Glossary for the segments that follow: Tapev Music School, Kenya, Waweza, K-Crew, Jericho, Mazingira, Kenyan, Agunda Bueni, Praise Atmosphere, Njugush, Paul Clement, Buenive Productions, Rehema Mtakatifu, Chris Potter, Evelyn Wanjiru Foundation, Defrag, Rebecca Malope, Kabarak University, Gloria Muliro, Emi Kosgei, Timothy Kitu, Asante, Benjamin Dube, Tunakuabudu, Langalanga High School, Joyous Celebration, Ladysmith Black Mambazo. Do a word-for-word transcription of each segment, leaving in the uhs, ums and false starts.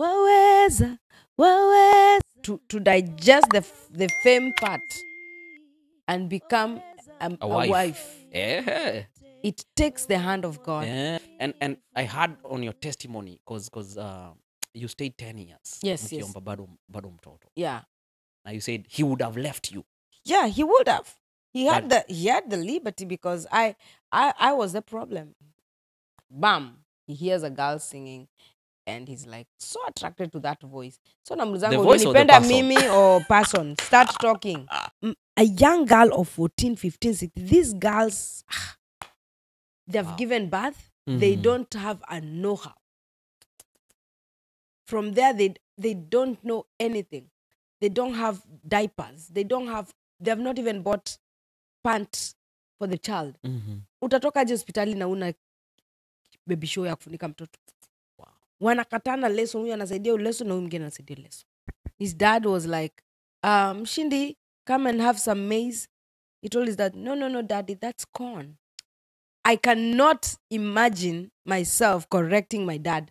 waweza, waweza. To, to digest the, the fame part and become a, a wife. A wife. Yeah. It takes the hand of God. Yeah. And and I heard on your testimony, because because uh, you stayed ten years. Yes, yes. Yeah. Now you said he would have left you. Yeah, he would have. He had but, the he had the liberty, because I I I was the problem. Bam! He hears a girl singing, and he's like so attracted to that voice. So namluzango unipenda mimi or person start talking. A young girl of fourteen, fifteen, sixteen. These girls, they've wow. given birth. Mm-hmm. They don't have a know-how. From there, they they don't know anything. They don't have diapers. They don't have. They have not even bought pants for the child. Mm-hmm. Utatoka je hospitali na una baby show ya kufunika mtoto. Wow. Wanakatana leso, huyu anasaidia leso na huyu mwingine anasaidia leso. His dad was like, um, Shindi, come and have some maize. He told his dad, no, no, no, daddy, that's corn. I cannot imagine myself correcting my dad.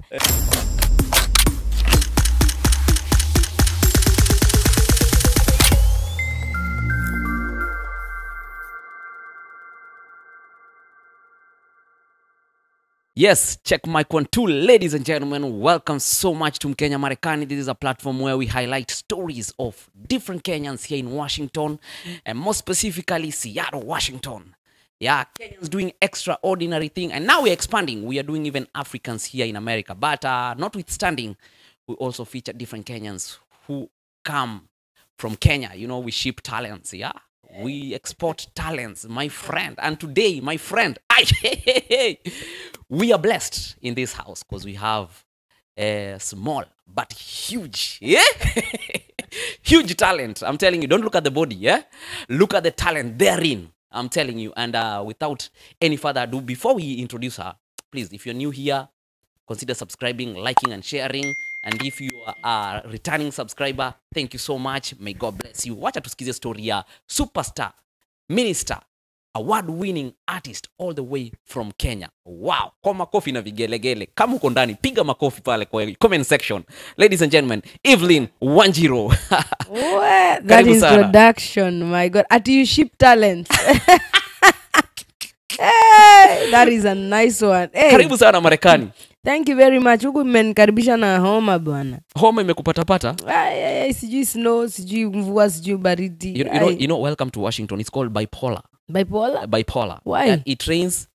Yes, check mic one, two. Ladies and gentlemen, welcome so much to Mkenya Marekani. This is a platform where we highlight stories of different Kenyans here in Washington, and more specifically, Seattle, Washington. Yeah, Kenyans doing extraordinary thing. And now we're expanding. We are doing even Africans here in America. But uh, notwithstanding, we also feature different Kenyans who come from Kenya. You know, we ship talents, yeah? We export talents, my friend. And today, my friend, I... we are blessed in this house because we have a uh, small but huge, yeah? huge talent. I'm telling you, don't look at the body, yeah? Look at the talent therein, I'm telling you. And uh, without any further ado, before we introduce her, please, if you're new here, consider subscribing, liking, and sharing. And if you are a returning subscriber, thank you so much. May God bless you. Wacha tusikize story ya superstar, minister, award-winning artist all the way from Kenya. Wow. Kwa makofi na vigelegele. Kama uko ndani, piga makofi pale kwa comment section. Ladies and gentlemen, Evelyn Wanjiru. That introduction, my God. At you ship talents. Hey, that is a nice one. Hey. Karibu sana Marekani. Thank you very much. Huku mmenikaribisha na homa bwana. Homa imekupatapata? Ai, sijui snow, sijui mvua, sijui baridi. You know, you know, welcome to Washington. It's called bipolar. Bipolar? Bipolar. Why? And it rains,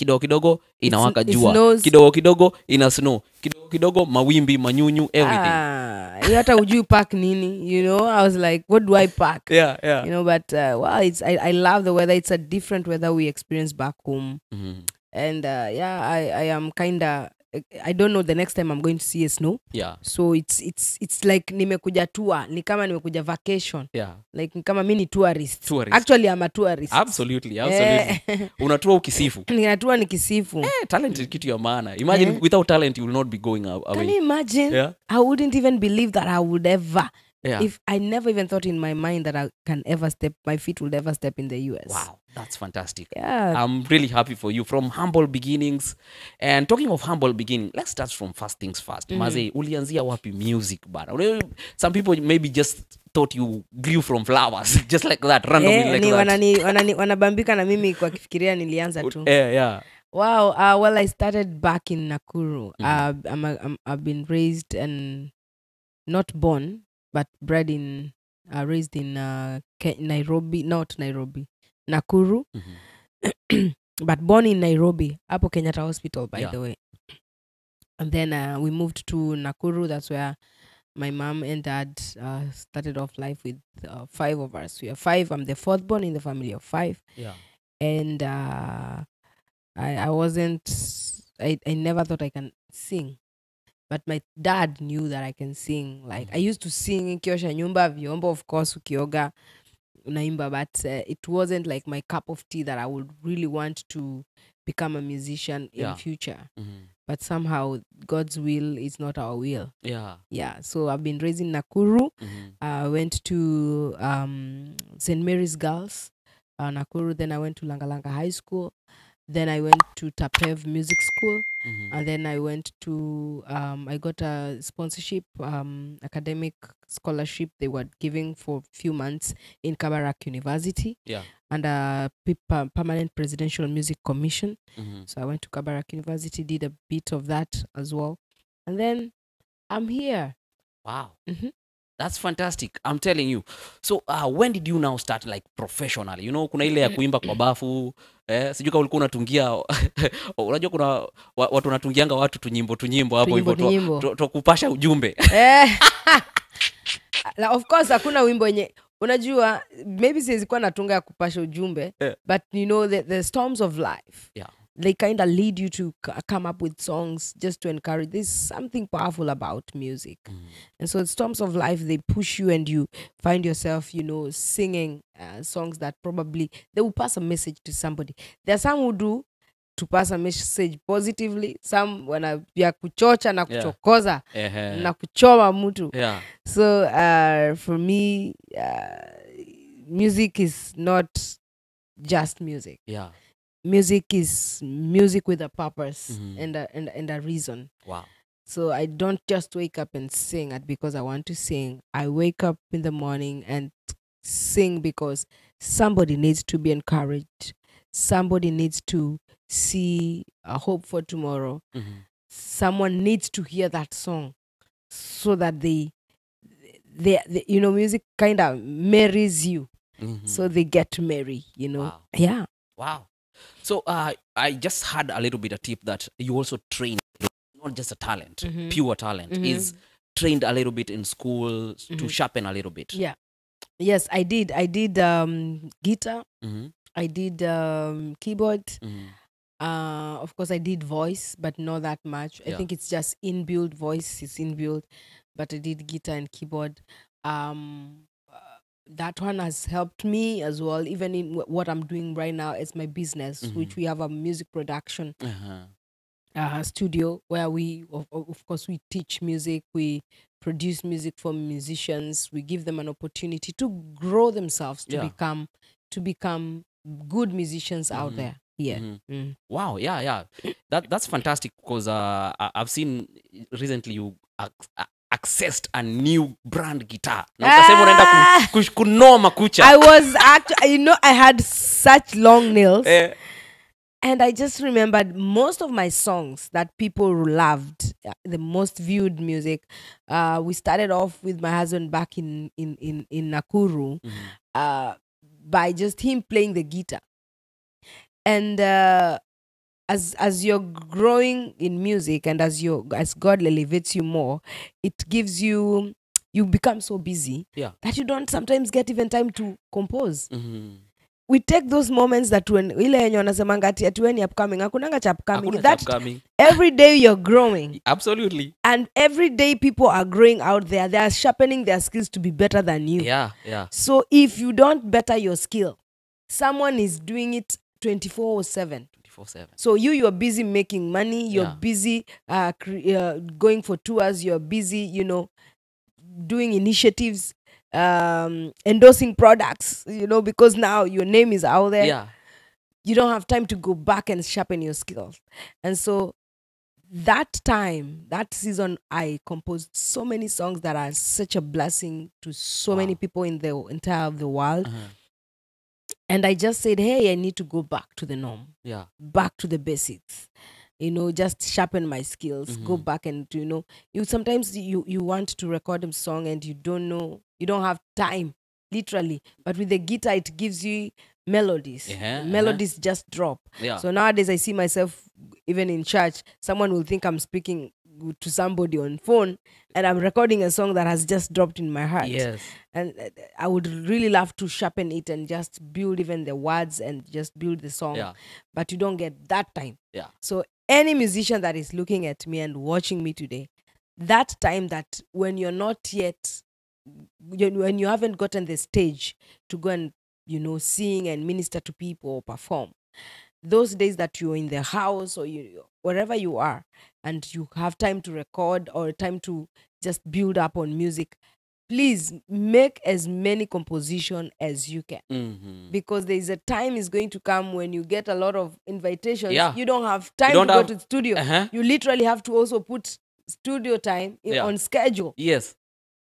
kidogo kidogo, inawaka jua. Kidogo kidogo, ina snow. Kidogo kidogo, mawimbi, manyunyu, everything. Ah, you hata ujui pack nini, you know? I was like, what do I pack? Yeah, yeah. You know, but, uh, wow, it's, I, I love the weather. It's a different weather we experience back home. Mm-hmm. And, uh, yeah, I, I am kind of, I don't know the next time I'm going to see a snow. Yeah. So it's it's it's like nimekuja tour, ni kama nimekuja vacation. Yeah. Like kama mini tourist. Tourist. Actually I'm a tourist. Absolutely, absolutely. Eh. Unatua ukisifu. Ninatua nikisifu. Eh, talent is kitu ya maana. Imagine eh. without talent you will not be going away. Can you imagine? Yeah. I wouldn't even believe that I would ever. Yeah. If I never even thought in my mind that I can ever step, my feet would ever step in the U S. Wow, that's fantastic. Yeah. I'm really happy for you. From humble beginnings. And talking of humble beginnings, let's start from first things first. Mm-hmm. Maze, ulianzia wapi music bara? Some people maybe just thought you grew from flowers. Just like that, randomly eh, like ni, that. Wanani, wanani, wanabambika na mimi kwa kifikiria nilianza tu. Yeah, yeah. Wow, uh, well, I started back in Nakuru. Mm. Uh, I'm a, I'm, I've been raised and not born. But bred in, uh, raised in uh, Nairobi, not Nairobi, Nakuru. Mm-hmm. But born in Nairobi, Upper Kenyatta Hospital, by yeah. the way. And then uh, we moved to Nakuru. That's where my mom and dad uh, started off life with uh, five of us. We are five. I'm the fourth born in the family of five. Yeah. And uh, I, I wasn't, I, I never thought I can sing. But my dad knew that I can sing. Like, I used to sing in Kiosha Nyumba, Vyombo, of course, Ukioga, Naimba, but uh, it wasn't like my cup of tea that I would really want to become a musician yeah. in future. Mm-hmm. But somehow, God's will is not our will. Yeah. Yeah, so I've been raised in Nakuru. Mm-hmm. I went to um, Saint Mary's Girls uh, Nakuru. Then I went to Langalanga High School. Then I went to Tapev Music School. Mm-hmm. And then I went to, um, I got a sponsorship, um, academic scholarship they were giving for a few months in Kabarak University. Yeah. And a permanent presidential music commission. Mm-hmm. So I went to Kabarak University, did a bit of that as well. And then I'm here. Wow. Mm-hmm. That's fantastic. I'm telling you. So, uh, when did you now start like professionally? You know, kuna ile ya kuimba kwa bafu. Eh, sijuka ulikuwa unatungia. Unajua kuna watu wanatungianga watu tunyimbo tunyimbo hapo hivyo tukupasha ujumbe. Eh. Of course hakuna wimbo yenye unajua maybe siwezi kuwa natunga ya kupasha ujumbe, yeah. But you know the, the storms of life. Yeah. They kind of lead you to come up with songs just to encourage. There's something powerful about music. Mm. And so in storms of life, they push you and you find yourself, you know, singing uh, songs that probably, they will pass a message to somebody. There are some who do to pass a message positively. Some wana ya kuchocha na kuchokoza, yeah. Na kuchoma mtu. Yeah. So uh, for me, uh, music is not just music. Yeah. Music is music with a purpose, mm-hmm. and, a, and, and a reason. Wow. So I don't just wake up and sing it because I want to sing. I wake up in the morning and sing because somebody needs to be encouraged. Somebody needs to see a hope for tomorrow. Mm-hmm. Someone needs to hear that song so that they, they, they you know, music kind of marries you. Mm-hmm. So they get to marry, you know. Wow. Yeah. Wow. So uh, I just had a little bit of tip that you also train, not just a talent, mm-hmm. pure talent, mm-hmm. is trained a little bit in school, mm-hmm. to sharpen a little bit. Yeah. Yes, I did. I did um, guitar. Mm-hmm. I did um, keyboard. Mm-hmm. Uh, of course, I did voice, but not that much. I yeah. think it's just inbuilt voice. It's inbuilt. But I did guitar and keyboard. Um... That one has helped me as well, even in w what I'm doing right now is my business, mm-hmm. which we have a music production uh-huh. uh, studio where we, of, of course, we teach music, we produce music for musicians, we give them an opportunity to grow themselves, to, yeah. become, to become good musicians, mm-hmm. out there. Yeah. Mm-hmm. Mm-hmm. Wow, yeah, yeah. That, that's fantastic because uh, I've seen recently you... Uh, uh, accessed a new brand guitar. Now, ah! I was actually, you know, I had such long nails. Eh. And I just remembered most of my songs that people loved, the most viewed music. Uh, we started off with my husband back in, in, in, in Nakuru, mm-hmm. uh, by just him playing the guitar. And uh, As as you're growing in music and as you as God elevates you more, it gives you you become so busy, yeah. that you don't sometimes get even time to compose. Mm-hmm. We take those moments that when upcoming, that every day you're growing. Absolutely. And every day people are growing out there. They are sharpening their skills to be better than you. Yeah, yeah. So if you don't better your skill, someone is doing it twenty-four seven. Seven. So you you're busy making money, you're, yeah. busy uh, cre uh going for tours, you're busy, you know, doing initiatives, um endorsing products, you know, because now your name is out there, yeah. You don't have time to go back and sharpen your skills. And so that time, that season, I composed so many songs that are such a blessing to so, wow. many people in the entire of the world. Uh-huh. And I just said, hey, I need to go back to the norm. Yeah. Back to the basics. You know, just sharpen my skills. Mm-hmm. Go back and, you know, you sometimes you, you want to record a song and you don't know, you don't have time, literally. But with the guitar, it gives you melodies. Yeah, melodies, uh-huh. just drop. Yeah. So nowadays I see myself, even in church, someone will think I'm speaking to somebody on phone and I'm recording a song that has just dropped in my heart. Yes. And I would really love to sharpen it and just build even the words and just build the song. Yeah. But you don't get that time. Yeah. So any musician that is looking at me and watching me today, that time that when you're not yet, when you haven't gotten the stage to go and, you know, sing and minister to people or perform, those days that you're in the house or you wherever you are and you have time to record or time to just build up on music, please make as many composition as you can. Mm-hmm. Because there is a time is going to come when you get a lot of invitations. Yeah. You don't have time don't to have... go to the studio. Uh-huh. You literally have to also put studio time in, yeah. on schedule. Yes.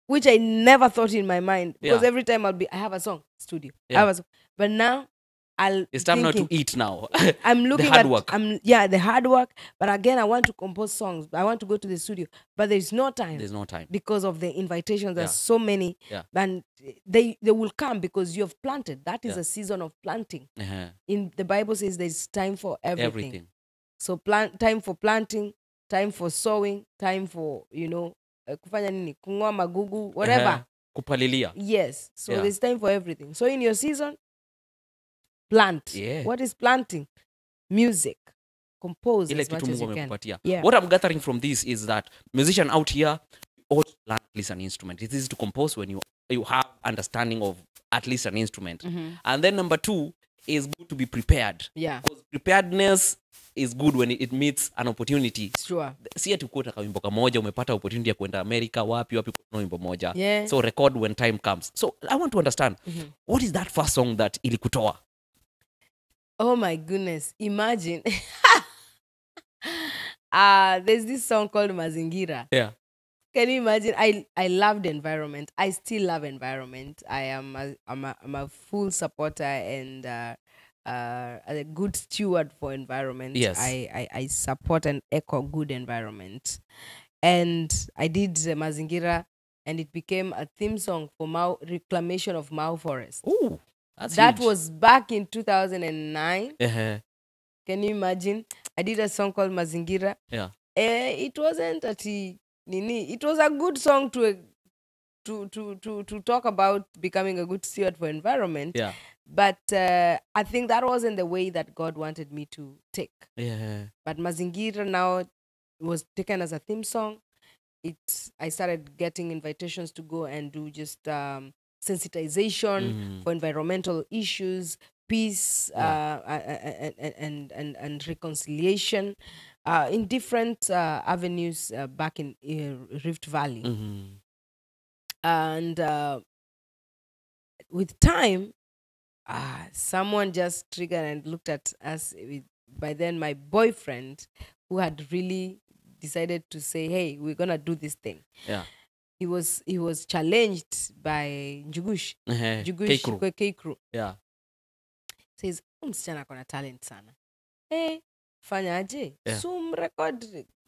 Which I never thought in my mind. Because yeah. every time I'll be, I have a song, studio. Yeah. I have a song. But now, I'll it's time thinking, not to eat now. I'm looking the hard at, work. I'm, yeah, the hard work. But again, I want to compose songs. I want to go to the studio. But there's no time. There's no time. Because of the invitations. There's yeah. so many. Yeah. And they, they will come because you have planted. That is yeah. a season of planting. Uh-huh. In the Bible says there's time for everything. everything. So plant, time for planting, time for sowing, time for, you know, kufanya nini, kungoa magugu, whatever. Kupalilia. Yes. So yeah. there's time for everything. So in your season, plant. Yeah. What is planting? Music. Compose as much as you can. Yeah. What I'm gathering from this is that musician out here ought to learn at least an instrument. It is to compose when you you have understanding of at least an instrument. Mm-hmm. And then number two is good to be prepared. Yeah. Because preparedness is good when it meets an opportunity. Sure. Siya tukuota kwa wimbo kamoja, umepata opportunity ya kuenda America, wapi, wapi kuna wimbo moja. Yeah. So record when time comes. So I want to understand, mm-hmm. what is that first song that ilikutoa? Oh my goodness, imagine. uh, there's this song called Mazingira. Yeah. Can you imagine? I, I loved environment. I still love environment. I am a, I'm a, I'm a full supporter and uh, uh, a good steward for environment. Yes. I, I, I support and echo good environment. And I did uh, Mazingira, and it became a theme song for Mau, reclamation of Mau Forest. Ooh. That's that huge. Was back in two thousand nine. Uh-huh. Can you imagine? I did a song called Mazingira. Yeah. Uh, it wasn't a t nini. It was a good song to, a, to to to to talk about becoming a good steward for environment. Yeah. But uh, I think that wasn't the way that God wanted me to take. Yeah. But Mazingira now was taken as a theme song. It. I started getting invitations to go and do just. Um, sensitization mm. for environmental issues, peace, yeah. uh, and, and, and, and reconciliation uh, in different uh, avenues uh, back in uh, Rift Valley. Mm-hmm. And uh, with time, uh, someone just triggered and looked at us. With, by then, my boyfriend, who had really decided to say, hey, we're going to do this thing. Yeah. He was he was challenged by Njugush. Njugush K-Crew. Yeah. Says, msichana kona talent sana. Hey, fanya aje. Yeah. Sum record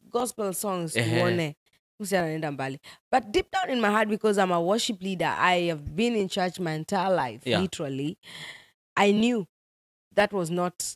gospel songs. Msichana nenda mbali. But deep down in my heart, because I'm a worship leader, I have been in church my entire life, yeah. literally. I knew that was not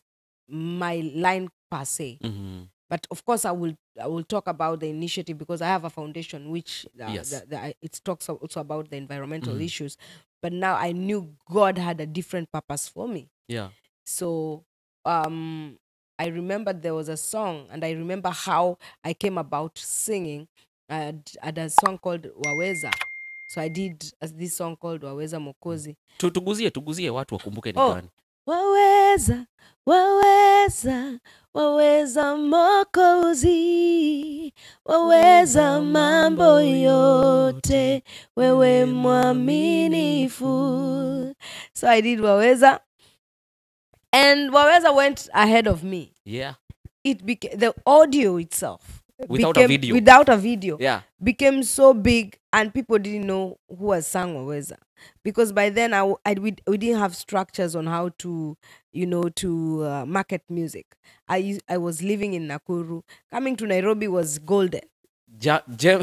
my line per se. Mm-hmm. But of course, I will I will talk about the initiative because I have a foundation which uh, yes. the, the, it talks also about the environmental mm. issues. But now I knew God had a different purpose for me. Yeah. So um, I remember there was a song, and I remember how I came about singing. I had, I had a song called Waweza. So I did uh, this song called Waweza Mokozi. Tuguzie, tuguzie watu wakumbuke ni gani. Waweza, waweza, waweza Mokozi, waweza mambo yote, wewe mwaminifu. So I did Waweza, and Waweza went ahead of me. Yeah. It became, the audio itself. Without became, a video. Without a video. Yeah. Became so big, and people didn't know who had sung Waweza. Because by then I, I we, we didn't have structures on how to, you know, to uh, market music. I I was living in Nakuru. Coming to Nairobi was golden. Ja, ja,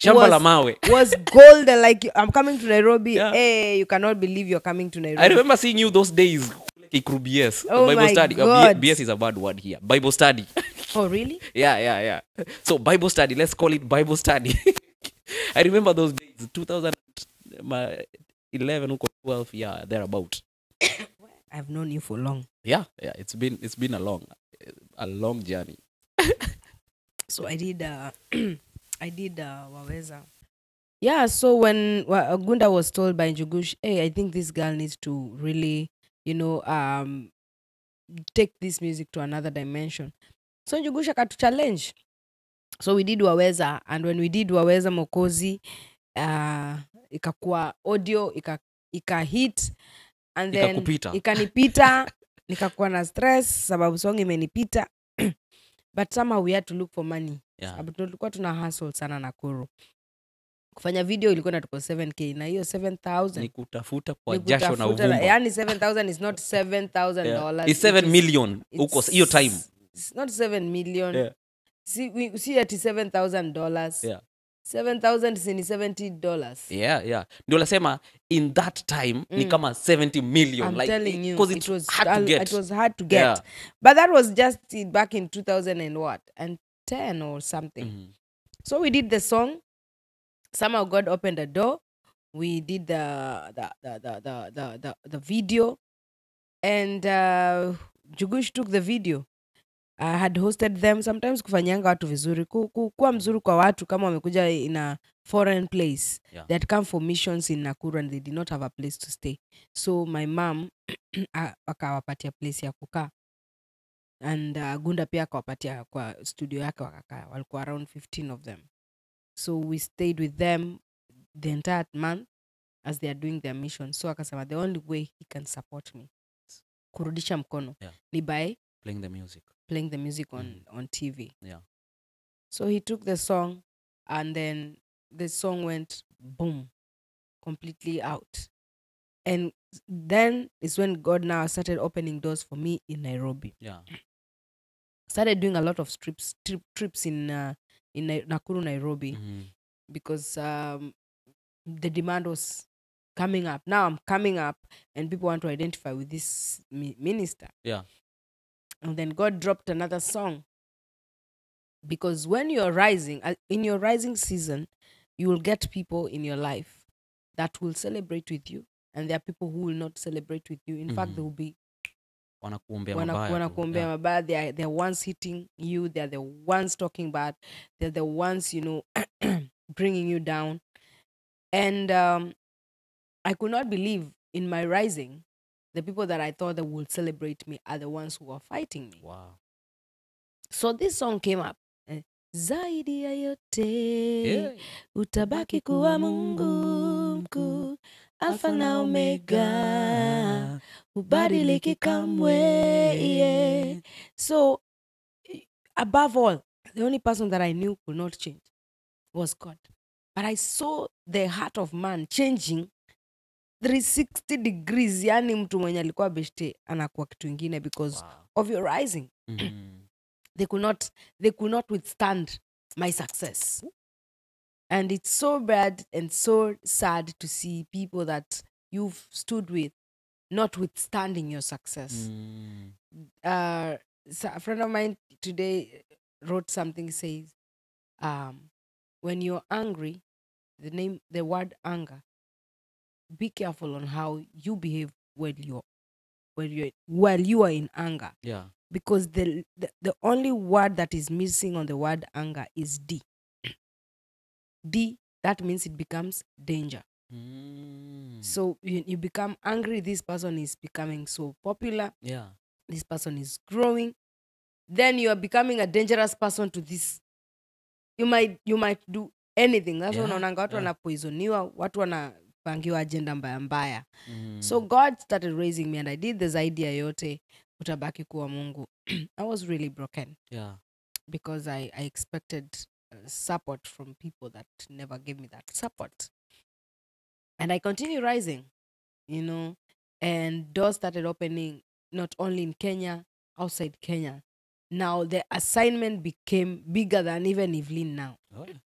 Shamba la mawe was golden. Like I'm coming to Nairobi. Yeah. Hey, you cannot believe you're coming to Nairobi. I remember seeing you those days. B S. Oh Bible my study. God. B S is a bad word here. Bible study. Oh really? Yeah, yeah, yeah. So Bible study. Let's call it Bible study. I remember those days. two thousand eleven, twelve, yeah, thereabout. I've known you for long. Yeah, yeah, it's been it's been a long, a long journey. So I did, uh, I did uh, Waweza. Yeah, so when well, Agunda was told by Njugush, hey, I think this girl needs to really, you know, um, take this music to another dimension. So Njugush had to challenge. So we did Waweza, and when we did Waweza Mokozi, uh, ikakuwa audio, ika, ika hit, and then ikakupita. Ikanipita, nikakuwa na stress, sababu song imenipita. But somehow we had to look for money. Yeah. Sababu tulikuwa tuna hustle sana Nakuru. Kufanya video ilikuwa na tuko seven K na hiyo seven thousand. Nikutafuta kwa ni jasho na uvumba. Yani seven thousand is not seven thousand dollars. Yeah. It's seven million. Uko hiyo time. It's not seven million. Yeah. See, we see that is seven thousand dollars. Yeah. seven thousand is in seventy dollars. Yeah, yeah. Ndio sema in that time mm. ni kama seventy million. I'm like, telling you, it, it was hard to get. It was hard to get. Yeah. But that was just back in two thousand and what? And ten or something. Mm -hmm. So we did the song. Somehow God opened the door. We did the the the the the the, the, the video, and uh, Njugush took the video. I had hosted them. Sometimes kufanyanga watu vizuri, kuwa mzuri kwa watu kama wamekuja in a foreign place. Yeah. They had come for missions in Nakuru and they did not have a place to stay. So my mom akawapatia place ya kukaa. And uh, Agunda pia akawapatia kwa studio yake wakakaa. Walikuwa around fifteen of them. So we stayed with them the entire month as they are doing their mission. So akasema the only way he can support me, kurudisha mkono, yeah, ni by playing the music. Playing the music on, mm. on T V. Yeah. So he took the song and then the song went boom, completely out. And then is when God now started opening doors for me in Nairobi. Yeah. Started doing a lot of trips, trip, trips in uh, in Nakuru, Nairobi, mm-hmm, because um, the demand was coming up. Now I'm coming up and people want to identify with this minister. Yeah. And then God dropped another song. Because when you're rising, in your rising season, you will get people in your life that will celebrate with you. And there are people who will not celebrate with you. In mm-hmm. fact, they will be... Wanakuombea mabaya. Wanakuombea mabaya. They are the ones hitting you. They are the ones talking bad. They are the ones, you know, bringing you down. And um, I could not believe in my rising, the people that I thought that would celebrate me are the ones who are fighting me. Wow. So this song came up. Zaidi ya yote, utabaki kuwa Mungu mkuu, Alpha na Omega, hubadiliki kamwe. So, above all, the only person that I knew could not change was God. But I saw the heart of man changing three sixty degrees, yani mtu mwenye alikuwa beshte anakuwa kitu ingine because wow. of your rising. Mm. They could not they could not withstand my success. And it's so bad and so sad to see people that you've stood with not withstanding your success. Mm. Uh, so a friend of mine today wrote something, says um, when you're angry, the name the word anger, be careful on how you behave when you're, when you're, while you are in anger. Yeah. Because the, the the only word that is missing on the word anger is D. D, that means it becomes danger. Mm. So you, you become angry. This person is becoming so popular. Yeah. This person is growing. Then you are becoming a dangerous person to this. You might you might do anything. That's yeah. Wanaonanga watu wanapoisoniwa, watu wana Bangiwa agenda mbaya mbaya. Mm. So God started raising me and I did this idea yote, utabaki kuwa Mungu. I was really broken. Yeah. Because I, I expected uh, support from people that never gave me that support. And I continued rising, you know, and doors started opening not only in Kenya, outside Kenya. Now the assignment became bigger than even Evelyn now. Oh, yeah.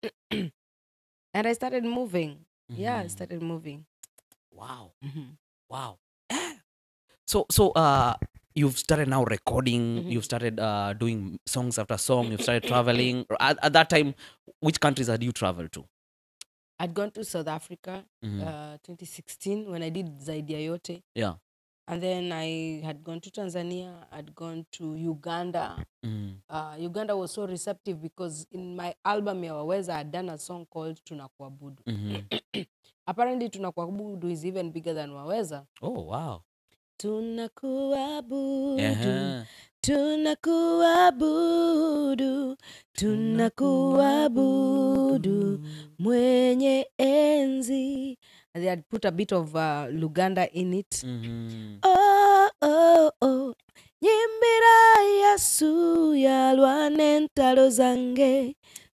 And I started moving. Yeah, I started moving. Wow. Mm-hmm. Wow. So so uh you've started now recording, mm-hmm. you've started uh doing songs after song, you've started traveling. At, at that time, which countries had you traveled to? I'd gone to South Africa, mm-hmm. uh twenty sixteen when I did Zaidia Yote. Yeah. And then I had gone to Tanzania, I'd gone to Uganda. Mm. Uh, Uganda was so receptive because in my album, Yawaweza, I had done a song called Tunakuabudu. Mm-hmm. Apparently, Tunakuabudu is even bigger than Waweza. Oh, wow. Tunakuabudu, yeah. Tunakuabudu, Tunakuabudu, Mwenye enzi. and they had put a bit of uh, Luganda in it. Mm-hmm. Oh, oh, oh.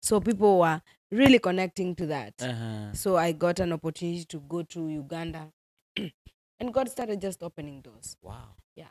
So people were really connecting to that. Uh-huh. So I got an opportunity to go to Uganda. And God started just opening doors. Wow. Yeah.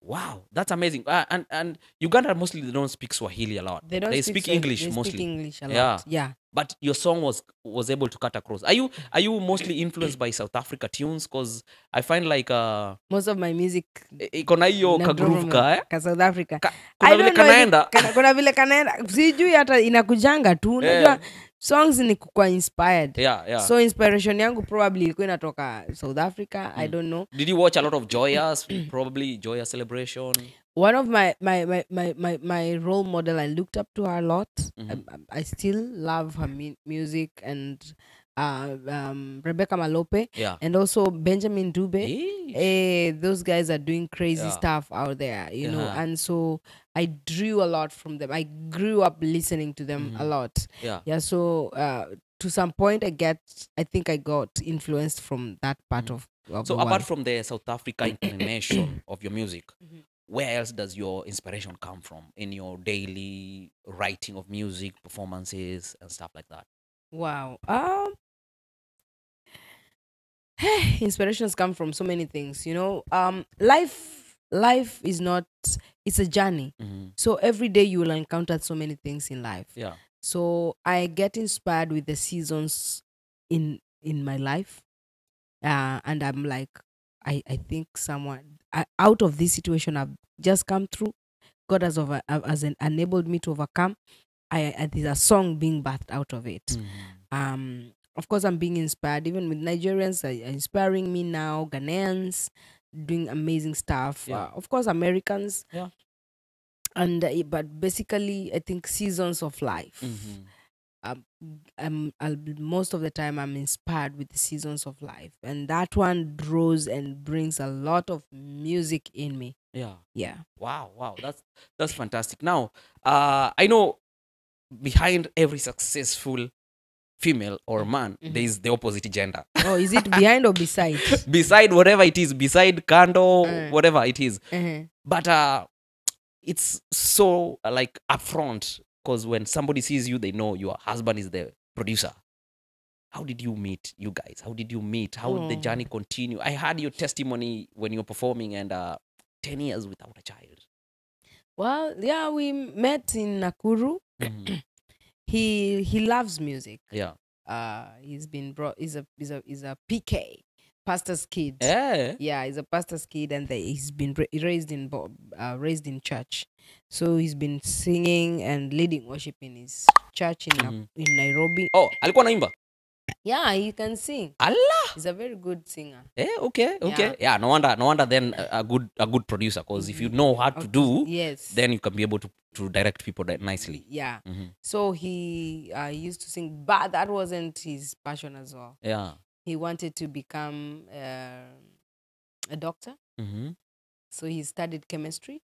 Wow. That's amazing. Uh, and, and Uganda, mostly they don't speak Swahili a lot. They don't they speak, speak English they mostly. They speak English a lot. Yeah. yeah. But your song was was able to cut across. Are you are you mostly influenced by South Africa tunes? Because I find like uh, most of my music ikona hiyo kagroove ka eh? South Africa. Ka, I don't know. Kuna vile kanaenda. Sijui hata inakujanga tu. Unajua songs ni kwa inspired. Yeah, yeah. So inspiration yangu probably ilikuwa inatoka South Africa. Mm. I don't know. Did you watch a lot of Joyous? Probably Joyous Celebration. One of my my, my my my my role model, I looked up to her a lot. Mm-hmm. I, I still love her mu music and uh, um, Rebecca Malope, yeah. and also Benjamin Dube. Hey, those guys are doing crazy yeah. stuff out there, you yeah. know. And so I drew a lot from them. I grew up listening to them mm-hmm. a lot. Yeah, yeah. So uh, to some point, I get, I think I got influenced from that part mm-hmm. of. of so the apart world. From the South Africa inclination of your music. Mm-hmm. Where else does your inspiration come from in your daily writing of music, performances, and stuff like that? Wow. Um, inspirations come from so many things, you know. Um, life, life is not, it's a journey. Mm-hmm. So every day you will encounter so many things in life. Yeah. So I get inspired with the seasons in, in my life. Uh, and I'm like, I, I think someone I, out of this situation I've just come through, God has over has enabled me to overcome. I, I there's a song being birthed out of it. Mm. Um, of course, I'm being inspired even with Nigerians are inspiring me now. Ghanaians doing amazing stuff. Yeah. Uh, of course, Americans. Yeah. And uh, but basically, I think seasons of life. Mm-hmm. Um, I'm, I'll be, most of the time I'm inspired with the seasons of life, and that one draws and brings a lot of music in me. Yeah, yeah. Wow, wow, that's that's fantastic. Now, uh, I know behind every successful female or man, mm-hmm. there is the opposite gender. Oh, is it behind or beside? Beside whatever it is, beside candle, uh, whatever it is. Uh-huh. But uh, it's so uh, like upfront. Because when somebody sees you, they know your husband is the producer. How did you meet you guys? How did you meet? How did oh. the journey continue? I heard your testimony when you were performing and uh, ten years without a child. Well, yeah, we met in Nakuru. Mm-hmm. he he loves music. Yeah. Uh, he's been brought, he's a, he's a, he's a P K, pastor's kid. Yeah. Yeah, he's a pastor's kid and they, he's been raised in, uh, raised in church. So he's been singing and leading worship in his church in, mm-hmm. in Nairobi. Oh, alikuwa naimba? Yeah, he can sing. Allah! He's a very good singer. Eh, okay, okay. Yeah, yeah no wonder no wonder then a good a good producer because if you know how to do, yes. then you can be able to, to direct people that nicely. Yeah. Mm-hmm. So he uh, used to sing, but that wasn't his passion as well. Yeah. He wanted to become uh, a doctor. Mm-hmm. So he studied chemistry.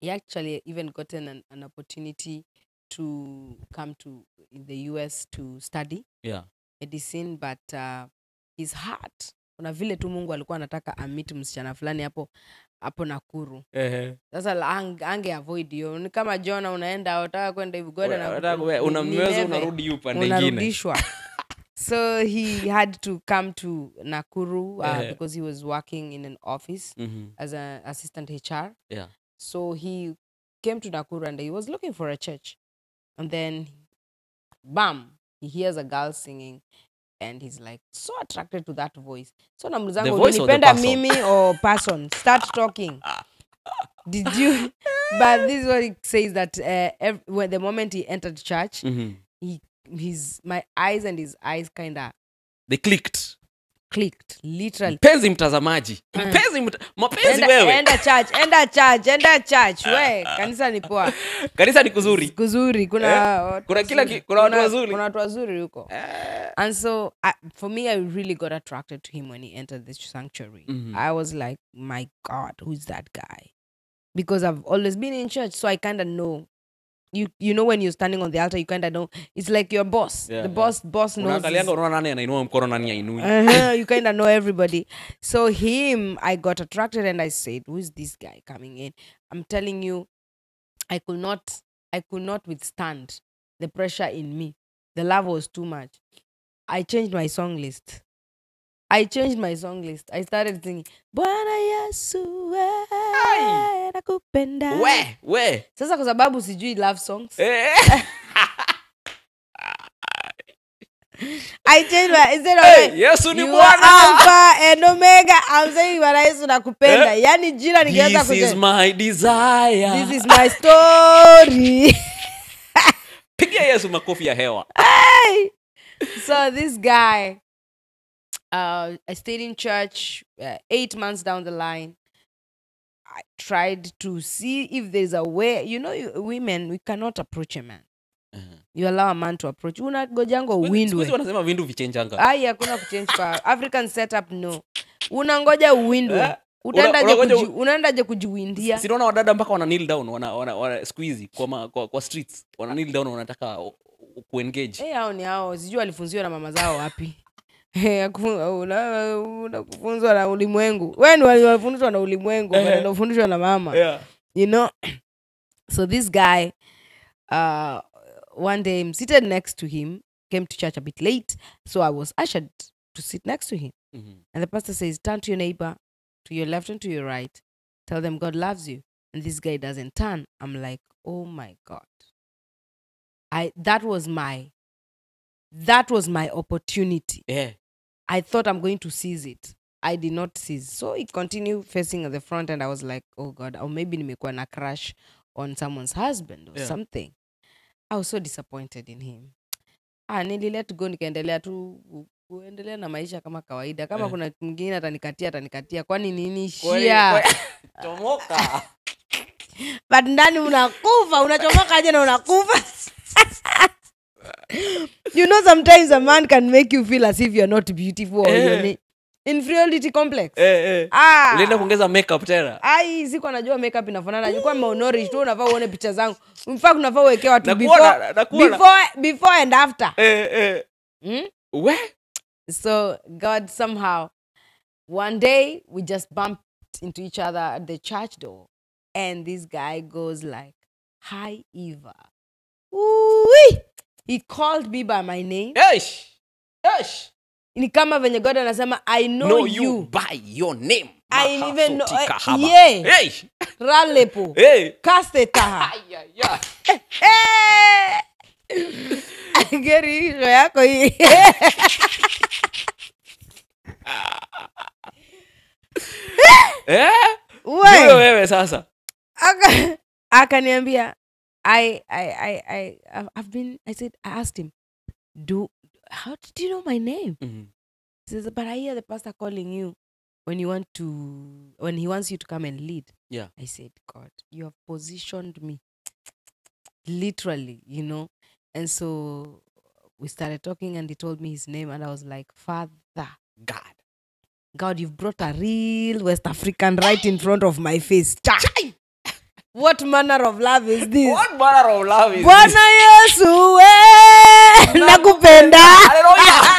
He actually even gotten an, an opportunity to come to in the U S to study yeah. medicine, but uh, his heart, kuna vile tu Mungu alikuwa anataka amiti msichana fulani hapo hapo Nakuru. Eh. Sasa ange avoid hiyo. Ni kama Jona unaenda unataka kwenda hivi God na unamweza unarudi yupa ndingine. Unarudishwa. So he had to come to Nakuru uh, because he was working in an office mm-hmm. as an assistant H R. Yeah. So he came to Nakuru and he was looking for a church. And then, bam, he hears a girl singing. And he's like, so attracted to that voice. So Namuzango, unipenda mimi or person, start talking. Did you? But this is what he says that uh, every, when the moment he entered church, mm-hmm. he, his, my eyes and his eyes kind of... They clicked. Clicked, literally. Penzi mtazamaji. Penzi mta... Mapenzi wewe. Enda church, enda church, enda church. We, kanisa ni poa. Kanisa ni kuzuri. Kuzuri. Kuna... Eh? Kuna kila ki... Kuna watu wazuri. Kuna watu wazuri yuko. Eh. And so, I, for me, I really got attracted to him when he entered this sanctuary. Mm-hmm. I was like, my God, who's that guy? Because I've always been in church, so I kind of know you you know when you're standing on the altar, you kind of know. It's like your boss. Yeah, the yeah. boss boss knows. uh-huh, you kind of know everybody. So him, I got attracted and I said, who is this guy coming in? I'm telling you, I could not, I could not withstand the pressure in me. The love was too much. I changed my song list. I changed my song list. I started singing. Bwana Yesu we nakupenda. We, we. Sasa kwa sababu sijui love songs. Hey. I changed my, instead of hey, Yesu ni Bwana Alpha and Omega, I'm saying Bwana Yesu nakupenda. Hey. Yani jina ningeweza kusema. This is my desire. This is my story. Pigia Yesu makofi ya hewa. Hey. So this guy, Uh, I stayed in church uh, eight months down the line. I tried to see if there's a way. You know, you, women, we cannot approach a man. Uh-huh. You allow a man to approach. Una gojango windu. Windu vichenjanga. Ah, yeah, kuna kuchange pa. African setup, no. Una ngoja windu. Unaenda je kujiwindia. Si unaona wadada mpaka wana kneel down, wana wana squeezy kwa kwa streets. Wana kneel down wanataka kuengage. Eh, hao ni hao. Sijui walifunziwa na mama zao wapi. Hey, unafunzwa na ulimwengu. When walifunzwa na ulimwengu, walifunzwa na mama. Yeah. You know. So this guy, uh, one day I'm seated next to him, came to church a bit late, so I was ushered to sit next to him. Mm-hmm. And the pastor says, turn to your neighbor, to your left and to your right. Tell them God loves you. And this guy doesn't turn. I'm like, oh my God. I that was my that was my opportunity. Yeah. I thought I'm going to seize it. I did not seize. So it continued facing at the front and I was like, oh God, or maybe nimekuwa na crush on someone's husband or yeah. something. I was so disappointed in him. Ah, nililea tu go nikaendelea tu kuendelea na maisha kama kawaida. Kama kuna mwingine atanikatia atanikatia kwani nini shia. Chomoka. But ndani unakufa, unachomoka aje na unakufa. You know, sometimes a man can make you feel as if you're not beautiful or eh. you're inferiority complex. Eh, eh. Ah. Lenda kuongeza makeup tena. Ai, siku anajua makeup inafanana. Yuko maonori tu unafaa uone picha zangu. In fact unafaa uweke watu before before before and after. Eh eh. Hmm? Where? So God somehow one day we just bumped into each other at the church door and this guy goes like, "Hi Eva." Ooh-wee. He called me by my name. Yes. Yes. Ni kama venye God anasema I know, know you. you by your name. I didn't even know. Uh, yeah. Hey. Ralepo. Hey. Kastetaha. Yeah, yeah. Hey. I get it. Yako eh? Wewe wewe sasa. Aka akaniambia I, I, I, I, I've been, I said, I asked him, do, how did you know my name? Mm-hmm. He says, but I hear the pastor calling you when you want to, when he wants you to come and lead. Yeah. I said, God, you have positioned me. Literally, you know. And so we started talking and he told me his name and I was like, Father, God. God, you've brought a real West African right in front of my face. Chai! What manner of love is this? What manner of love is Bwana this? Yesu we nakupenda. Hallelujah.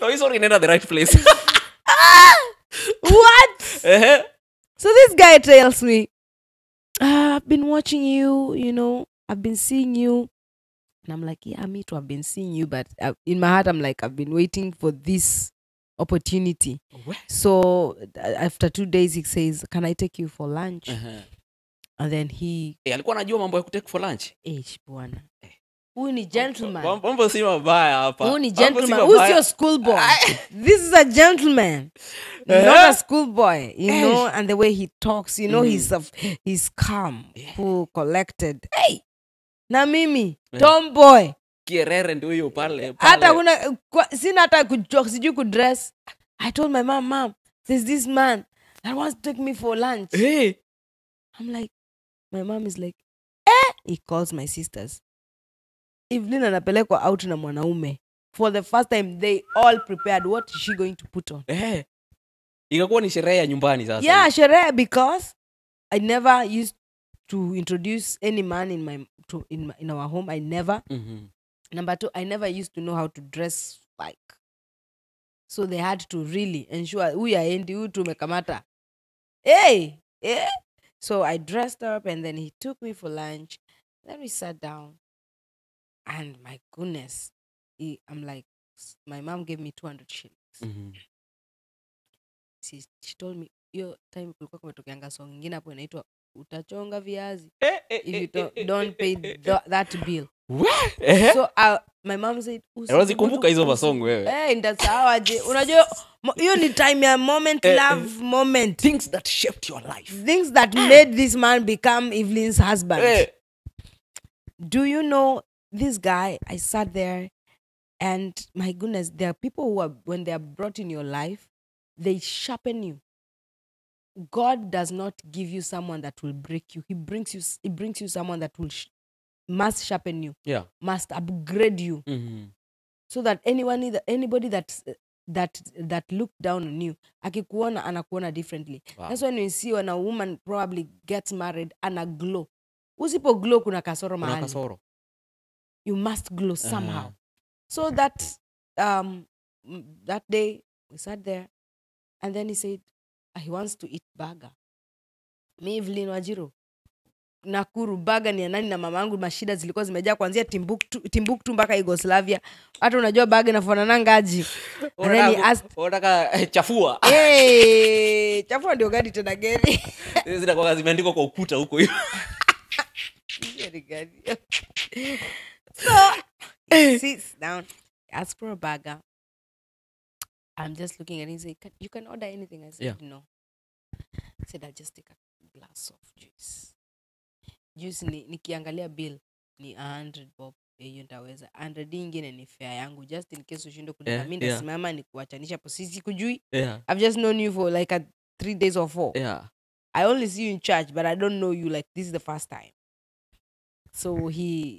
No, he's already in the right place. What? Uh-huh. So this guy tells me, ah, I've been watching you, you know, I've been seeing you. And I'm like, yeah, me too, I've been seeing you. But uh, in my heart, I'm like, I've been waiting for this opportunity. What? So uh, after two days he says, can I take you for lunch? Uh-huh. And then he eh alikuwa anajua mambo ya kutake for lunch. Eh bwana. Huyu ni gentleman. Mambo si mabaya hapa. Huyu ni gentleman. Who's your schoolboy? This is a gentleman. Uh-huh. Not a schoolboy, you eh. know, and the way he talks, you know, mm. he's a, he's calm, yeah. cool, collected. Hey. Na mimi, yeah. tomboy. I told my mom, mom, there's this man that wants to take me for lunch. Hey. I'm like, my mom is like, eh? He calls my sisters. Evelyn anapelekwa out na mwanaume. For the first time, they all prepared. What is she going to put on? Hey. Ikakuwa ni sherehe ya nyumbani sasa. Yeah, sherehe, because I never used to introduce any man in my to in my, in our home. I never. Mm-hmm. Number two, I never used to know how to dress like. So they had to really ensure we are in the to mekamata. Hey, eh? So I dressed up, and then he took me for lunch. Then we sat down, and my goodness, he, I'm like, my mom gave me two hundred shillings. Mm-hmm. She, she told me, "Yo, time kulikuwa kumetokeanga song nyingine hapo inaitwa utachonga viazi. If you don't, don't pay th that bill." What? So uh, my mom said, "Usi kumbuka hizo ba song wewe." Eh, that's how I did. Unajua hiyo ni time ya moment, love moment, things that shaped your life. Things that made this man become Evelyn's husband. Eh. Do you know this guy? I sat there, and my goodness, there are people who are, when they are brought in your life, they sharpen you. God does not give you someone that will break you. He brings you, he brings you someone that will sh must sharpen you. Yeah. Must upgrade you. Mm-hmm. So that anyone, anybody that that that looked down on you, akikuona anakuona differently. Wow. That's when you see when a woman probably gets married and a glow. Usipo glow kuna kasoro mahali. Kuna kasoro. You must glow somehow. Uh-huh. So that um that day we sat there, and then he said he wants to eat burger. Me, Evelyn Wanjiru, Nakuru, burger ni nani na mamangu mashida zilikuwa zimejaa kuanzia Timbuktu, Timbuktu mpaka Yugoslavia. Hata unajua burger inafanana ngaji. And then he asked, "Unataka chafua?" Eh, chafua ndio gani tena gani? Hizi zinakuwa zimeandikwa kwa ukuta huko hiyo. Very good. So he sits down, asks for a burger. I'm just looking at him and say, "You can order anything." I said, yeah. "No." I said, "I'll just take a glass of juice." Juice ni nikiangalia bill ni one hundred bob. Hiyo ndaweza one hundred nyingine ni fare yangu, just in case ushindwe kulipa mimi ndasimama ni kuachanisha hapo, sisi kujui. Yeah. I've just known you for like a three days or four. Yeah. I only see you in church, but I don't know you like this is the first time. So he,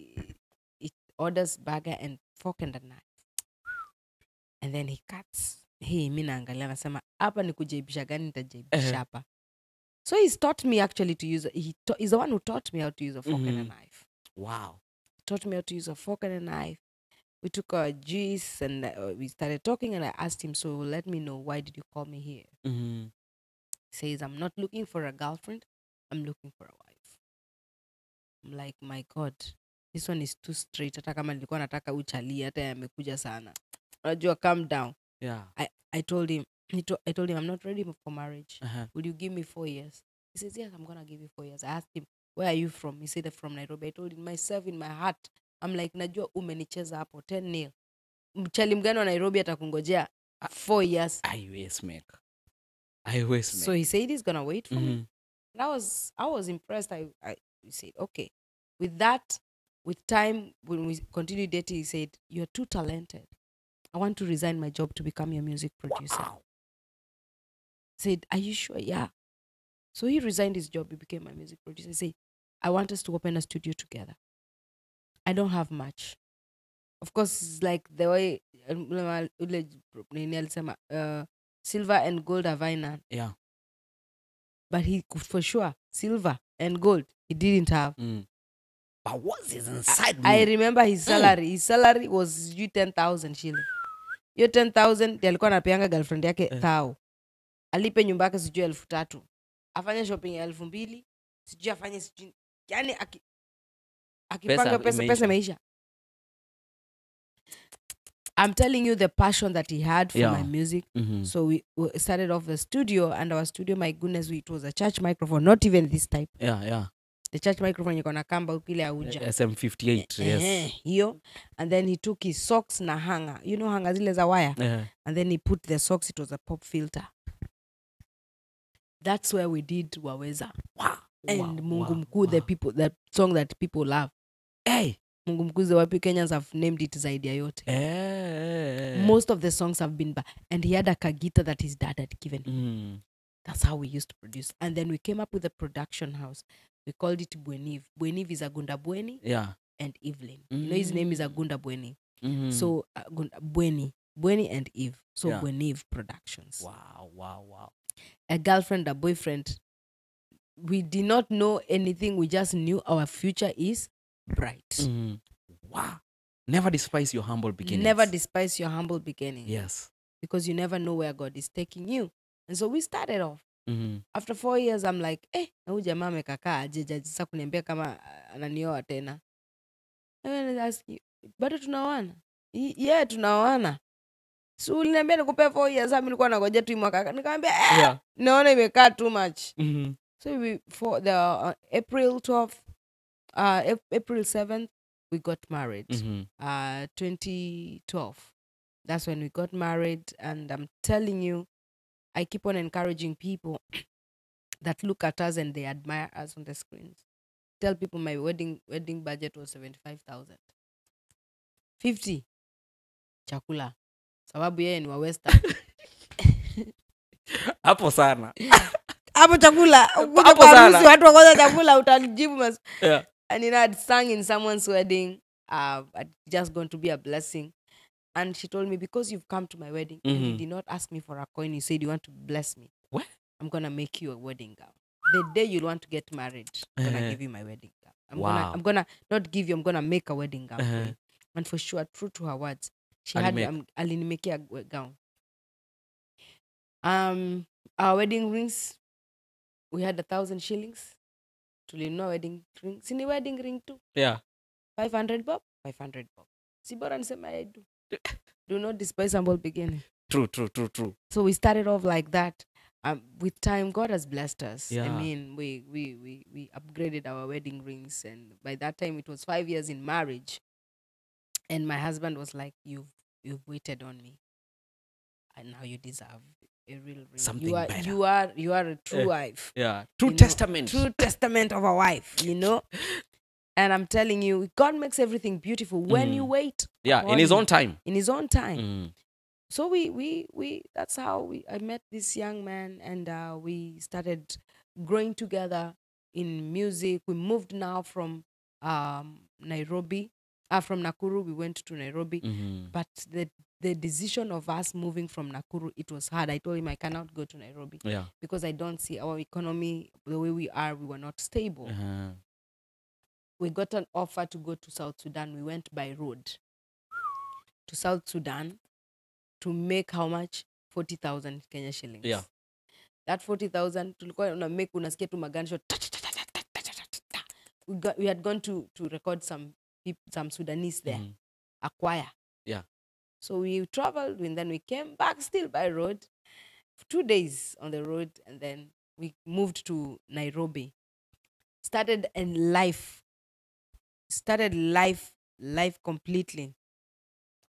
he orders burger and fork and a knife. And then he cuts. Hey, mina angalia nasema hapa ni kujaibisha gani nitajaibisha hapa. Uh-huh. So he's taught me actually to use, he ta he's the one who taught me how to use a fork, mm-hmm, and a knife. Wow. He taught me how to use a fork and a knife. We took our juice and uh, we started talking, and I asked him, "So let me know, why did you call me here?" Mm-hmm. He says, "I'm not looking for a girlfriend. I'm looking for a wife." I'm like, my God, this one is too straight. Hata kama nilikuwa nataka uchalia hata yamekuja sana. Unajua, calm down. Yeah. I, I told him, he to, I told him, "I'm not ready for marriage." Uh-huh. "Will you give me four years? He says, "Yes, I'm going to give you four years. I asked him, "Where are you from?" He said, "From Nairobi." I told him, myself in my heart, I'm like, najua umenicheza hapo, ten nil. Mchali mgani wa Nairobi atakungojea four years. I always make. I always make. So he said he's going to wait for, mm-hmm, me. And I was, I was impressed. I, I said, okay. With that, with time, when we continued dating, he said, "You're too talented. I want to resign my job to become your music producer." Wow. Said, "Are you sure?" "Yeah." So he resigned his job. He became my music producer. He said, "I want us to open a studio together. I don't have much." Of course, it's like the way uh, silver and gold are vinyl. Yeah. But he could for sure, silver and gold, he didn't have. Mm. But what is inside I, me? I remember his salary. Mm. His salary was you ten thousand shillings. Yo ten thousand alikuwa anapeanga girlfriend yake tao. Alipe nyumba yake sijui elfu tatu. Afanye shopping ya elfu mbili. Sijui afanye sijui. Yaani aki akipanga pesa pesa imeisha. I'm telling you the passion that he had for, yeah, my music. Mm-hmm. So we, we started off the studio, and our studio, my goodness, we, it was a church microphone, not even this type. Yeah, yeah. The church microphone you gonna come back ile auja. S M fifty-eight, yes. Hiyo. And then he took his socks na hanger. You know hanger zile za wire. Uh-huh. And then he put the socks. It was a pop filter. That's where we did Waweza. Wow. And wow, Mungu Mkuu, wow, the people, that song that people love. Hey, Mungu Mkuu, the Wapi Kenyans have named it zaidi ya yote. Hey. Most of the songs have been by, and he had a kagita that his dad had given him. Mm. That's how we used to produce. And then we came up with a production house. We called it Buenive. Buenive is Agunda Bueni, yeah, and Evelyn. Mm-hmm. You know, his name is Agunda Bueni. Mm-hmm. So, Agunda Bueni, Bueni and Eve. So, yeah. Buenive Productions. Wow, wow, wow. a girlfriend, a boyfriend. We did not know anything. We just knew our future is bright. Mm. Wow. Never despise your humble beginnings. Never despise your humble beginnings. Yes. Because you never know where God is taking you. And so we started off. Mm-hmm. After four years, I'm like, eh, nauja mame kaka ajeja sasa kuniambia kama ananioa tena. And then I ask you, bado tunaoana? Yeah, tunaoana. So uliniambia nikupe four years, mimi nilikuwa nagoja tu mwaka kaka. Nikamwambia, eh, naona imekaa too much. Mm-hmm. So we, for the uh, April twelfth, uh, April seventh, we got married. Mm-hmm. uh, twenty twelve. That's when we got married. And I'm telling you, I keep on encouraging people that look at us and they admire us on the screens. Tell people my wedding wedding budget was seventy-five thousand. fifty. Chakula. Sababu yeye ni wa Western. Hapo sana. Hapo chakula. Hapo sana. Watu wakoza chakula utajibu mas. Yeah. And you know, I'd sang in someone's wedding. Uh, I'd just going to be a blessing. And she told me, because you've come to my wedding, mm-hmm. and you did not ask me for a coin, you said you want to bless me. What? I'm going to make you a wedding gown. The day you want to get married, I'm going to uh-huh. give you my wedding gown. I'm wow. going to not give you, I'm going to make a wedding gown. Uh-huh. for and for sure, true to her words, she I'll had me um, make you a gown. Um, Our wedding rings, we had a thousand shillings. To no wedding ring. Sini wedding ring too. Yeah. five hundred bob, five hundred bob. Sibora nisema I do. Do not despise humble beginning. True, true, true, true. So we started off like that. Um, with time, God has blessed us. Yeah. I mean, we, we we we upgraded our wedding rings, and by that time, it was five years in marriage. And my husband was like, "You've you've waited on me, and now you deserve a real ring. Something you are better. you are you are a true yeah. wife. Yeah, true testament. Know, true testament of a wife. You know." And I'm telling you, God makes everything beautiful when mm. you wait. Yeah, in His own time. In His own time. Mm. So we, we, we. That's how we. I met this young man, and uh, we started growing together in music. We moved now from um, Nairobi, uh, from Nakuru. We went to Nairobi, mm-hmm. but the the decision of us moving from Nakuru, it was hard. I told him I cannot go to Nairobi yeah. because I don't see our economy the way we are. We were not stable. Uh-huh. We got an offer to go to South Sudan. We went by road to South Sudan to make how much? forty thousand Kenya shillings. Yeah. That forty thousand, we, we had gone to, to record some some Sudanese there, mm. a choir. Yeah. So we traveled and then we came back still by road, two days on the road, and then we moved to Nairobi. Started in life. Started life, life completely.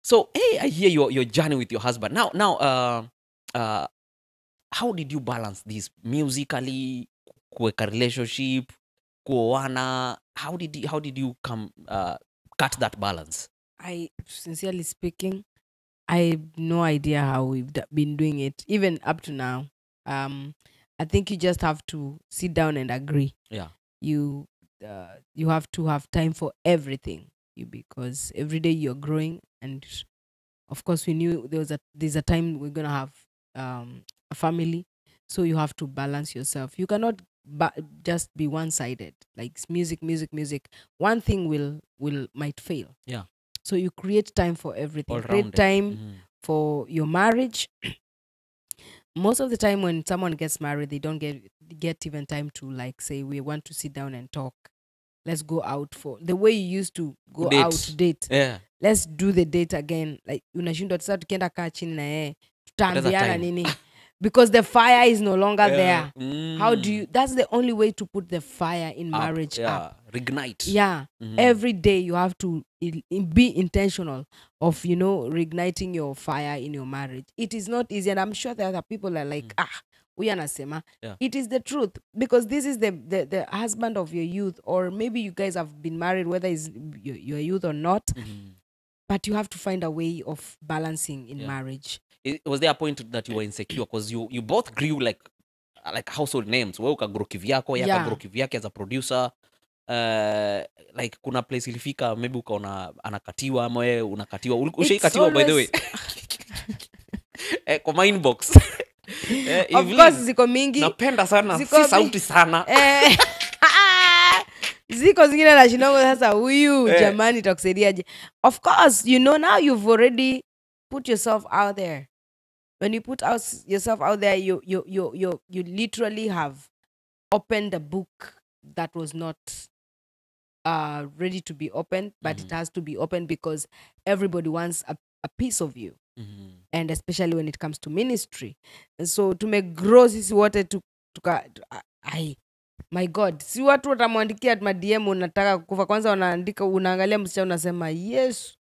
So, hey, I hear your your journey with your husband. Now, now, uh, uh, how did you balance this musically, kuweka relationship, kuoana? How did you, how did you come uh, cut that balance? I sincerely speaking, I have no idea how we've been doing it even up to now. Um, I think you just have to sit down and agree. Yeah, you. Uh, you have to have time for everything, you because every day you're growing, and of course we knew there was a there's a time we're gonna have um, a family, so you have to balance yourself. You cannot ba just be one-sided, like music, music, music. One thing will will might fail. Yeah. So you create time for everything. All create rounded. Time mm-hmm. for your marriage. Most of the time when someone gets married, they don't get get even time to like say we want to sit down and talk. Let's go out for the way you used to go date. out date. Yeah. Let's do the date again. Like unashindwa sasa tukienda kaa chini na yeye tutaambiana nini because the fire is no longer yeah. there. Mm. How do you that's the only way to put the fire in up, marriage yeah. up. Reignite. Yeah. Mm-hmm. Every day you have to be intentional of, you know, reigniting your fire in your marriage. It is not easy, and I'm sure there are people that are like, mm. ah, we are nasema. Yeah. It is the truth, because this is the, the the husband of your youth, or maybe you guys have been married, whether it's your, your youth or not. Mm-hmm. But you have to find a way of balancing in yeah. marriage. It, was there a point that you were insecure because you you both grew like like household names? Wewe ukagro kivyako, yeye akagro kivyake as a producer. Uh, like kuna place ilifika maybe ukaona anakatiwa ama wewe unakatiwa ushaikatiwa always... by the way eh kwa my inbox eh, of Evelyn, course ziko mingi. Napenda sana, si sauti sana. Eh, ziko zingine na shinongo sasa huyu eh. Jamani takusaidiaje. Of course, you know, now you've already put yourself out there. When you put out yourself out there, you you you you you literally have opened a book that was not uh ready to be opened, but mm-hmm. it has to be opened because everybody wants a, a piece of you, mm-hmm. and especially when it comes to ministry. And so to make gross is water to to I my God, si watu watamuandikia at my D M unataka kufa kwanza unaandika unaangalia msichana unasema yes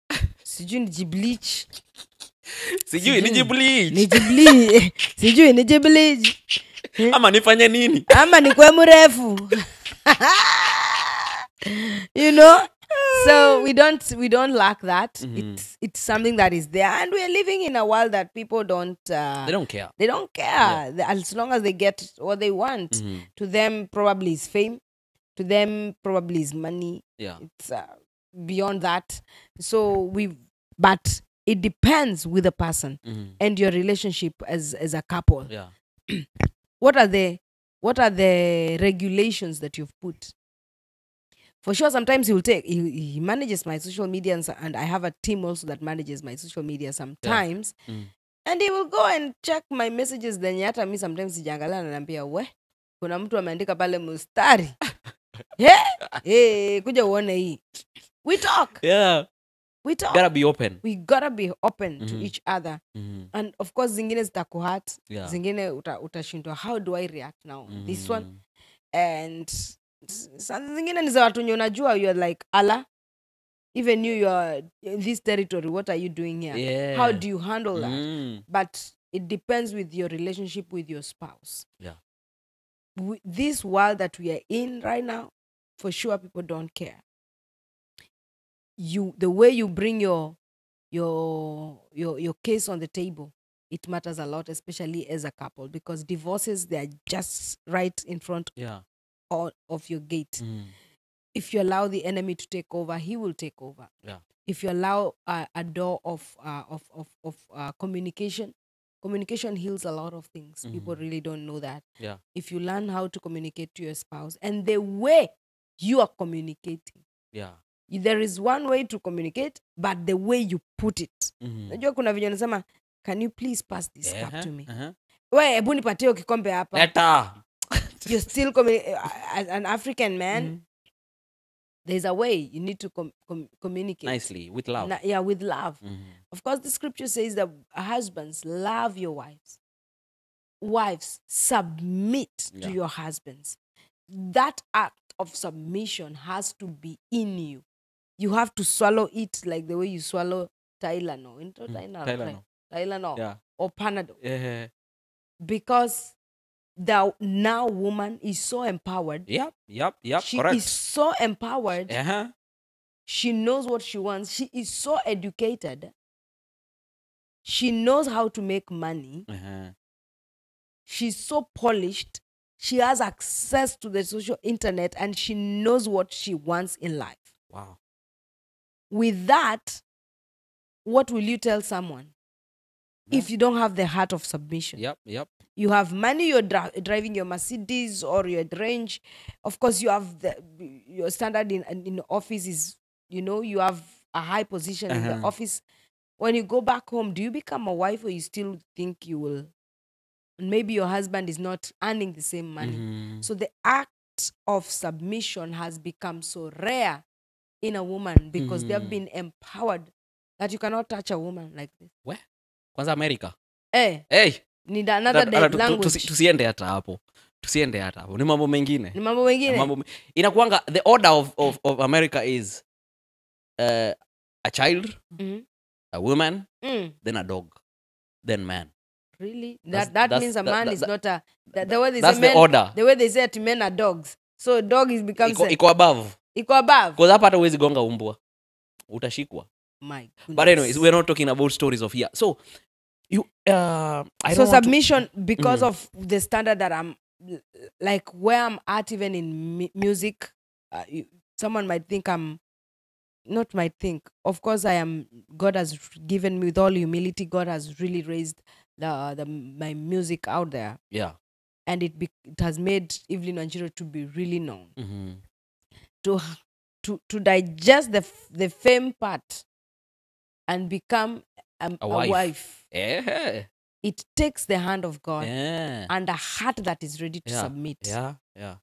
sijui ni jibleach. Sijui ni jibleach. Ni jibleach. Sijui ni jibleach. Ama nifanye nini? Ama nikuwe mrefu. You know? So we don't we don't lack that. Mm-hmm. It's it's something that is there, and we are living in a world that people don't uh, they don't care. They don't care. Yeah. They, as long as they get what they want. Mm-hmm. To them probably is fame. To them probably is money. Yeah. It's uh, beyond that. So we but it depends with the person, mm-hmm. and your relationship as as a couple. Yeah. What are the what are the regulations that you've put? For sure, sometimes he will take. He, he manages my social media, and, and I have a team also that manages my social media sometimes. Yeah. Mm. And he will go and check my messages. Then yata me sometimes sijangala na nambia we kuna mtu ameandika pale mustari. Hey, hey, kuja uone hii. We talk. Yeah. We talk. Gotta be open. We gotta be open, mm-hmm. to each other, mm-hmm. and of course, zingine zitakuhurt. Yeah. Zingine uta utashindwa. How do I react now? Mm-hmm. This one, and. Zingine ni za watu wenye unajua you are like Allah, even you you are in this territory, what are you doing here? Yeah. How do you handle that? Mm. But it depends with your relationship with your spouse. Yeah. We, this world that we are in right now, for sure people don't care. You the way you bring your your your your case on the table, it matters a lot, especially as a couple, because divorces, they are just right in front. Yeah. Or of your gate. Mm. If you allow the enemy to take over, he will take over. Yeah. If you allow uh, a door of uh, of of of uh, communication, communication heals a lot of things. Mm-hmm. People really don't know that. Yeah. If you learn how to communicate to your spouse and the way you are communicating, yeah, there is one way to communicate, but the way you put it. Najua kuna vijana nasema, can you please pass this cup to me? Wewe ebu nipatie kikombe hapa. Leta. You're still coming as an African man. Mm-hmm. There's a way you need to com com communicate nicely with love. Na yeah, with love. Mm-hmm. Of course, the scripture says that husbands, love your wives. Wives, submit, yeah, to your husbands. That act of submission has to be in you. You have to swallow it like the way you swallow Tylenol, into Tylenol, Tylenol, Tylenol, yeah, or Panadol, yeah, because. The now woman is so empowered. Yep, yep, yep. She correct. Is so empowered. Uh-huh. She knows what she wants. She is so educated. She knows how to make money. Uh-huh. She's so polished. She has access to the social internet, and she knows what she wants in life. Wow. With that, what will you tell someone? Yeah. If you don't have the heart of submission? Yep, yep. You have money, you're dri driving your Mercedes or your Range. Of course, you have the, your standard in, in office is, you know, you have a high position, uh-huh, in the office. When you go back home, do you become a wife, or you still think you will? And maybe your husband is not earning the same money. Mm-hmm. So the act of submission has become so rare in a woman because, mm-hmm, they have been empowered that you cannot touch a woman like this. Where? Kwanza America. Eh. Hey. Need another that, uh, language. Tusiende hata hapo. Tusiende hata hapo. Ni mambo mengine. Ni mambo mengine. Mambo inakuanga the order of of of America is uh, a child, mm-hmm, a woman, mm, then a dog, then man. Really? That's, that that that's, means a man that, that, is not a that, the way they that's say the men, order. The way they say to men are dogs. So dog is becomes equal, equal above. Equal above. Cuz hapa hawezi gonga umbwa. Utashikwa. My goodness. But anyways, we're not talking about stories of here. So You, uh, I so don't submission to... because, mm, of the standard that I'm like where I'm at, even in mu music, uh, you, someone might think I'm not might think. Of course, I am. God has given me, with all humility, God has really raised the, the my music out there. Yeah. And it be, it has made Evelyn Wanjiru to be really known. Mm-hmm. To to to digest the the fame part and become a, a wife. A wife. Yeah. It takes the hand of God, yeah, and a heart that is ready to, yeah, submit. Yeah, yeah.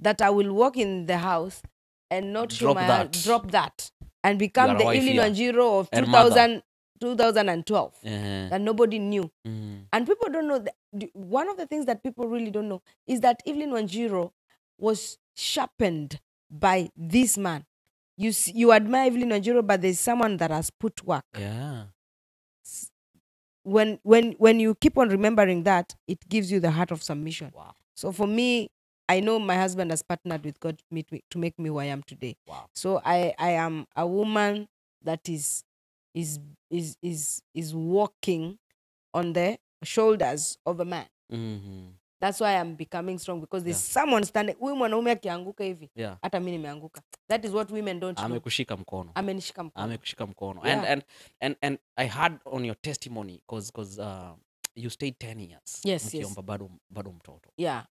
That I will walk in the house and not drop my, that. Drop that and become the Evelyn Wanjiru of two thousand, twenty twelve, yeah, that nobody knew. Mm. And people don't know. That, one of the things that people really don't know is that Evelyn Wanjiru was sharpened by this man. You see, you admire Evelyn Wanjiru, but there's someone that has put work. Yeah. When when when you keep on remembering that, it gives you the heart of submission. Wow. So for me, I know my husband has partnered with God to make me who I am today. Wow. So I I am a woman that is is is is is walking on the shoulders of a man. Mm-hmm. That's why I'm becoming strong, because there's, yeah, someone standing. Yeah. That is what women don't do. Amekushika mkono. Amenishika mkono. Amekushika mkono. Yeah. And and and and I heard on your testimony, cause cause uh, you stayed ten years. Yes, yes. Bado, bado mtoto. Yeah.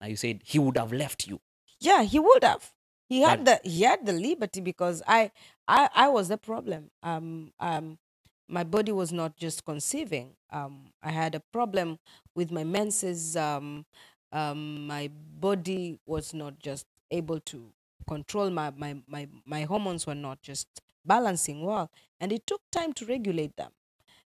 And you said he would have left you. Yeah, he would have. He had but, the he had the liberty, because I I I was the problem. Um um. My body was not just conceiving. Um, I had a problem with my menses. Um, um, my body was not just able to control. My, my, my, my hormones were not just balancing well. And it took time to regulate them.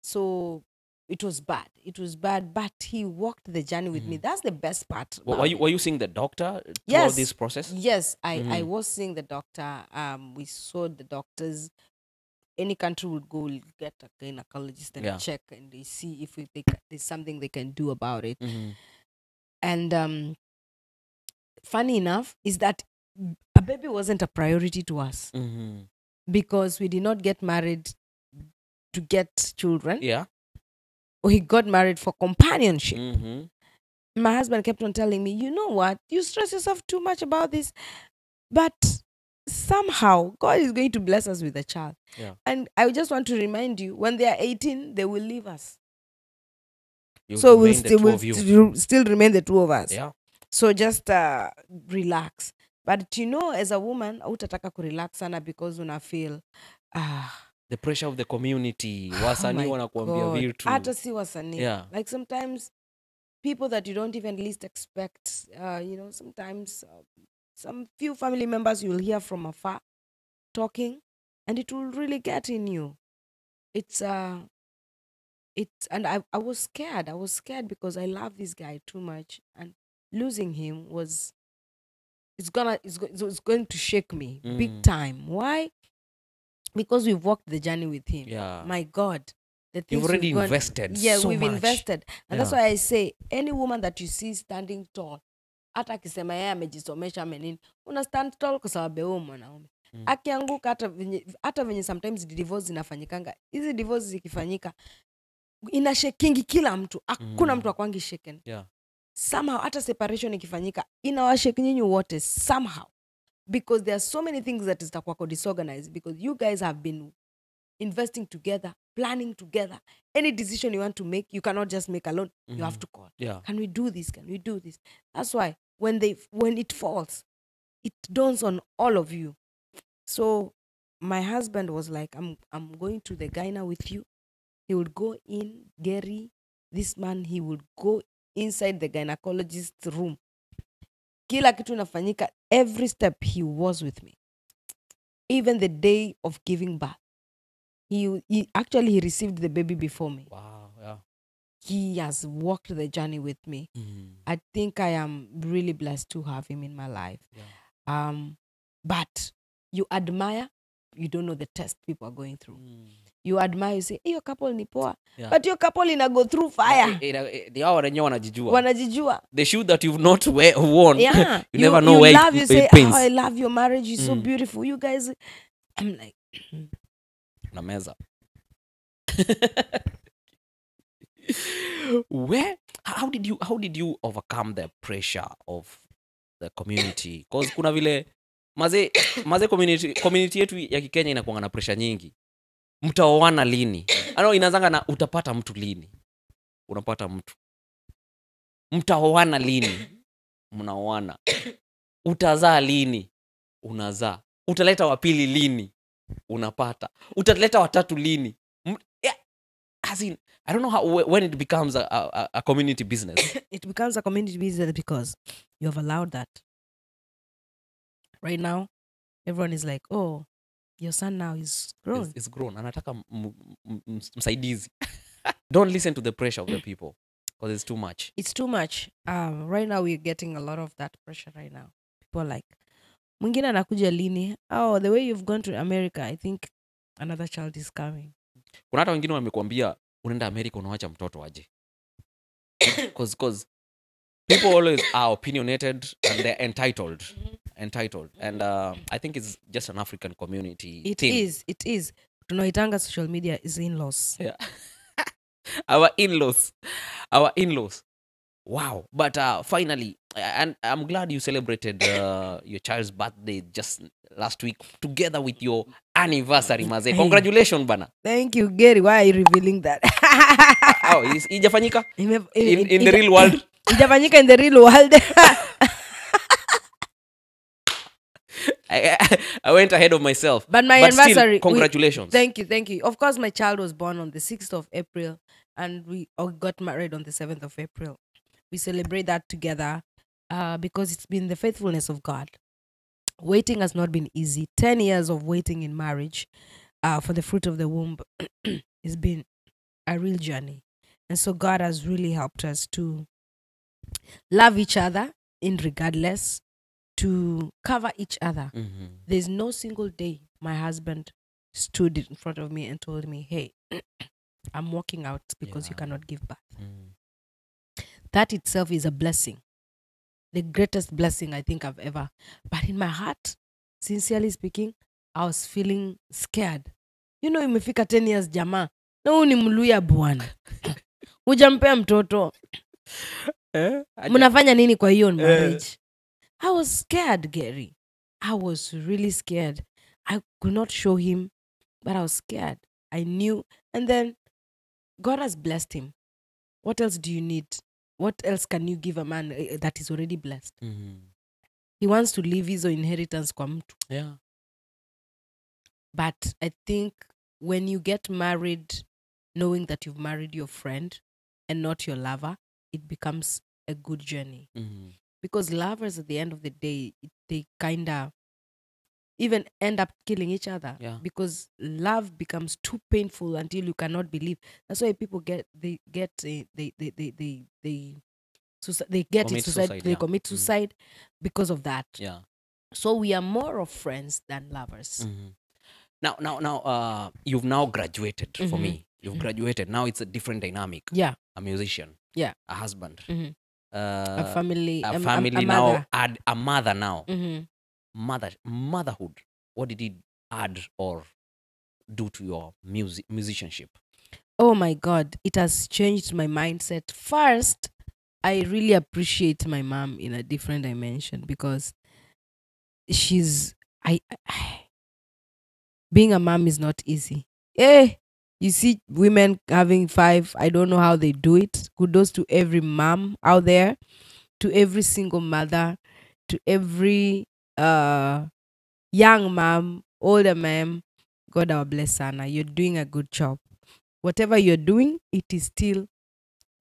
So it was bad. It was bad. But he walked the journey with, mm-hmm, me. That's the best part. Well, were, you, were you seeing the doctor throughout, yes, this process? Yes, I, mm-hmm, I was seeing the doctor. Um, we saw the doctors. Any country would go get a gynecologist and, yeah, check, and they see if we think there's something they can do about it. Mm-hmm. And um, funny enough is that a baby wasn't a priority to us, mm-hmm, because we did not get married to get children. Yeah, we got married for companionship. Mm-hmm. My husband kept on telling me, you know what, you stress yourself too much about this, but somehow God is going to bless us with a child. Yeah. And I just want to remind you, when they are eighteen, they will leave us. You'll so we'll, sti we'll st still remain the two of us. Yeah. So just uh, relax. But you know, as a woman, utataka kurelax sana, because una feel uh, the pressure of the community. Wasanii wanakuambia vitu. Hata si wasanii. Yeah. Like sometimes people that you don't even least expect, uh, you know, sometimes... Uh, some few family members you will hear from afar talking, and it will really get in you. It's, uh, it's, and I, I was scared. I was scared because I love this guy too much, and losing him was, it's gonna, it's, go, it's going to shake me, mm, big time. Why? Because we've walked the journey with him. Yeah. My God. The You've already we've invested gone, yeah, so we've much. invested. And yeah, that's why I say, any woman that you see standing tall, hata kisema yeye amejisomesha menini, una stand tall kwa sababu wewe mwanaume. Akianguka hata hata venye sometimes divorce zinafanyikanga. Hizi divorce zikifanyika ina shakingi kila mtu. Hakuna mtu akwangi shaken. Yeah. Somehow hata separation ikifanyika inawashake nyinyi wote somehow, because there are so many things that is takwako disorganized, because you guys have been investing together, planning together. Any decision you want to make, you cannot just make alone. Mm-hmm. You have to call. Yeah. Can we do this? Can we do this? That's why when they when it falls, it dawns on all of you. So my husband was like, I'm I'm going to the gyna with you. He would go in, Gary, this man, he would go inside the gynecologist's room. Kila kitu nafanyika, every step he was with me. Even the day of giving birth. He, he actually he received the baby before me. Wow, yeah. He has walked the journey with me. Mm. I think I am really blessed to have him in my life. Yeah. Um, but you admire, you don't know the test people are going through. Mm. You admire, you say, hey, your couple ni poa. Yeah. But your couple ina go through fire. They are wanajijua. Wanajijua. The shoe that you've not worn. Yeah. you, you never know you where love, it, you say, it pains. Oh, I love your marriage. It's mm. so beautiful. You guys, I'm like... Nameza. Where how did you how did you overcome the pressure of the community? Cause kuna vile maze maze community community yetu ya Kikenya inakuanga na pressure nyingi. Mtaoana lini? Ano inazanga na utapata mtu lini? unapata mtu. Mtaoana lini? Mnaoana. Utazaa lini? Unazaa. Utaleta wa pili lini? Unapata. Utaleta wa tatu lini? Yeah. As in, I don't know how, when it becomes a, a, a community business. It becomes a community business because you have allowed that. Right now, everyone is like, oh, your son now is grown. It's, it's grown. Anataka msaidizi. Don't listen to the pressure of the people because it's too much. It's too much. Um, right now, we're getting a lot of that pressure right now. People are like, mwingine anakuja lini? Oh, the way you've gone to America, I think another child is coming. Kuna hata wengine wamekuambia unaenda America unaacha mtoto aje. Cause cause people always are opinionated and they're entitled. Entitled. And uh, I think it's just an African community It thing. is. It is. Tunaitanga social media is in-laws. Yeah. Our in-laws. Our in-laws. Wow. But uh, finally, and I'm glad you celebrated uh, your child's birthday just last week together with your anniversary, Maze. Congratulations, Bana. Thank you, Gary. Why are you revealing that? Oh, is Ijafanyika? In, in, in, in the real world? Ijafanyika in the real world. I, I went ahead of myself. But my but anniversary. Still, congratulations. We, thank you, thank you. Of course, my child was born on the sixth of April and we all got married on the seventh of April. We celebrate that together uh, because it's been the faithfulness of God. Waiting has not been easy. Ten years of waiting in marriage uh, for the fruit of the womb has been a real journey. And so God has really helped us to love each other in regardless, to cover each other. Mm-hmm. There's no single day my husband stood in front of me and told me, hey, I'm walking out because yeah. you cannot give birth. Mm. That itself is a blessing. The greatest blessing I think I've ever. But in my heart, sincerely speaking, I was feeling scared. You know, imefika ten years jamaa. Na huu ni mluya bwana. Ujampea mtoto. Eh? Mnafanya nini kwa hiyo marriage? I was scared, Gary. I was really scared. I could not show him, but I was scared. I knew. And then God has blessed him. What else do you need? What else can you give a man that is already blessed? Mm-hmm. He wants to leave his inheritance kwa mtu. Yeah. But I think when you get married, knowing that you've married your friend and not your lover, it becomes a good journey. Mm-hmm. Because lovers at the end of the day, they kind of even end up killing each other. Yeah. Because love becomes too painful until you cannot believe. That's why people get they get they they they they they they, they get commit it suicide. suicide they yeah. commit suicide mm-hmm. because of that. Yeah. So we are more of friends than lovers. Mm-hmm. Now, now, now, uh, you've now graduated mm-hmm. for me. You've mm-hmm. graduated. Now it's a different dynamic. Yeah. A musician. Yeah. A husband. Mm-hmm. Uh, a family. A family a, a, a now. Mother. Add a mother now. Mm-hmm. Mother, motherhood, what did it add or do to your music musicianship? Oh my God, it has changed my mindset. First, I really appreciate my mom in a different dimension because she's I, I being a mom is not easy. Eh, you see women having five, I don't know how they do it. Kudos to every mom out there, to every single mother, to every Uh, young mom, older mom, God our bless Anna. You're doing a good job. Whatever you're doing, it is still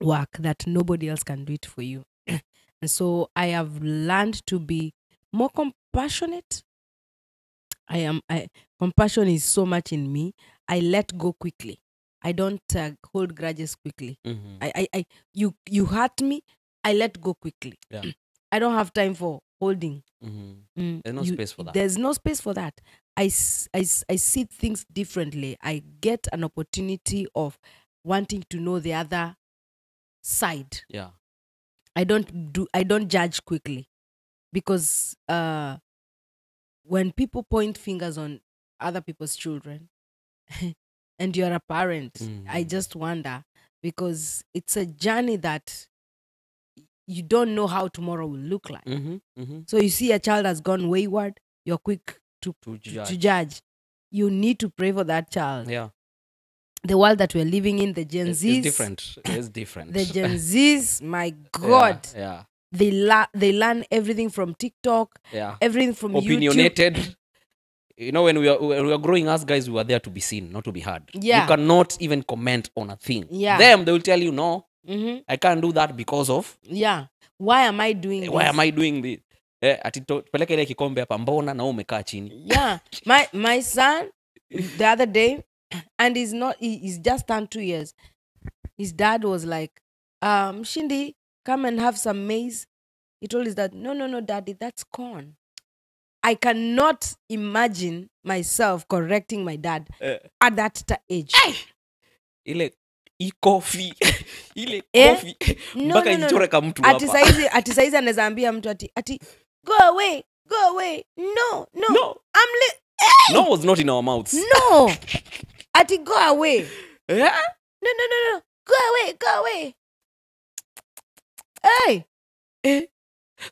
work that nobody else can do it for you. And so I have learned to be more compassionate. I am. I, compassion is so much in me. I let go quickly. I don't uh, hold grudges quickly. Mm-hmm. I, I, I, you, you hurt me. I let go quickly. Yeah. I don't have time for holding. Mm-hmm. Mm, there's no you, space for that. There's no space for that. I, I, I see things differently. I get an opportunity of wanting to know the other side. Yeah. I don't do. I don't judge quickly, because uh, when people point fingers on other people's children, and you're a parent, mm-hmm. I just wonder because it's a journey that you don't know how tomorrow will look like. Mm-hmm, mm-hmm. So you see a child has gone wayward, you're quick to, to, judge. to judge. You need to pray for that child. Yeah. the world that we're living in, the Gen Z's. It's different. It's different. The Gen Z's, my God. Yeah. yeah. They, la they learn everything from TikTok. Yeah. Everything from Opinionated. YouTube. You know, when we, were, when we were growing, us guys, we were there to be seen, not to be heard. Yeah. You cannot even comment on a thing. Yeah. Them, they will tell you, no, mm-hmm. I can't do that because of... Yeah. Why am I doing this? Why am I doing this? Yeah. My, my son, the other day, and he's not, he, he's just turned two years. His dad was like, um, Shindi, come and have some maize. He told his dad, no, no, no, daddy, that's corn. I cannot imagine myself correcting my dad uh, at that age. Ile coffee. Ile coffee. No, no, no. Atisaizi, atisaizi anazambia mtu ati, ati, go away, go away. No, no. No. I'm li- hey! No was not in our mouths. No. Ati, go away. Yeah? No, no, no, no. Go away, go away. Hey. Hey.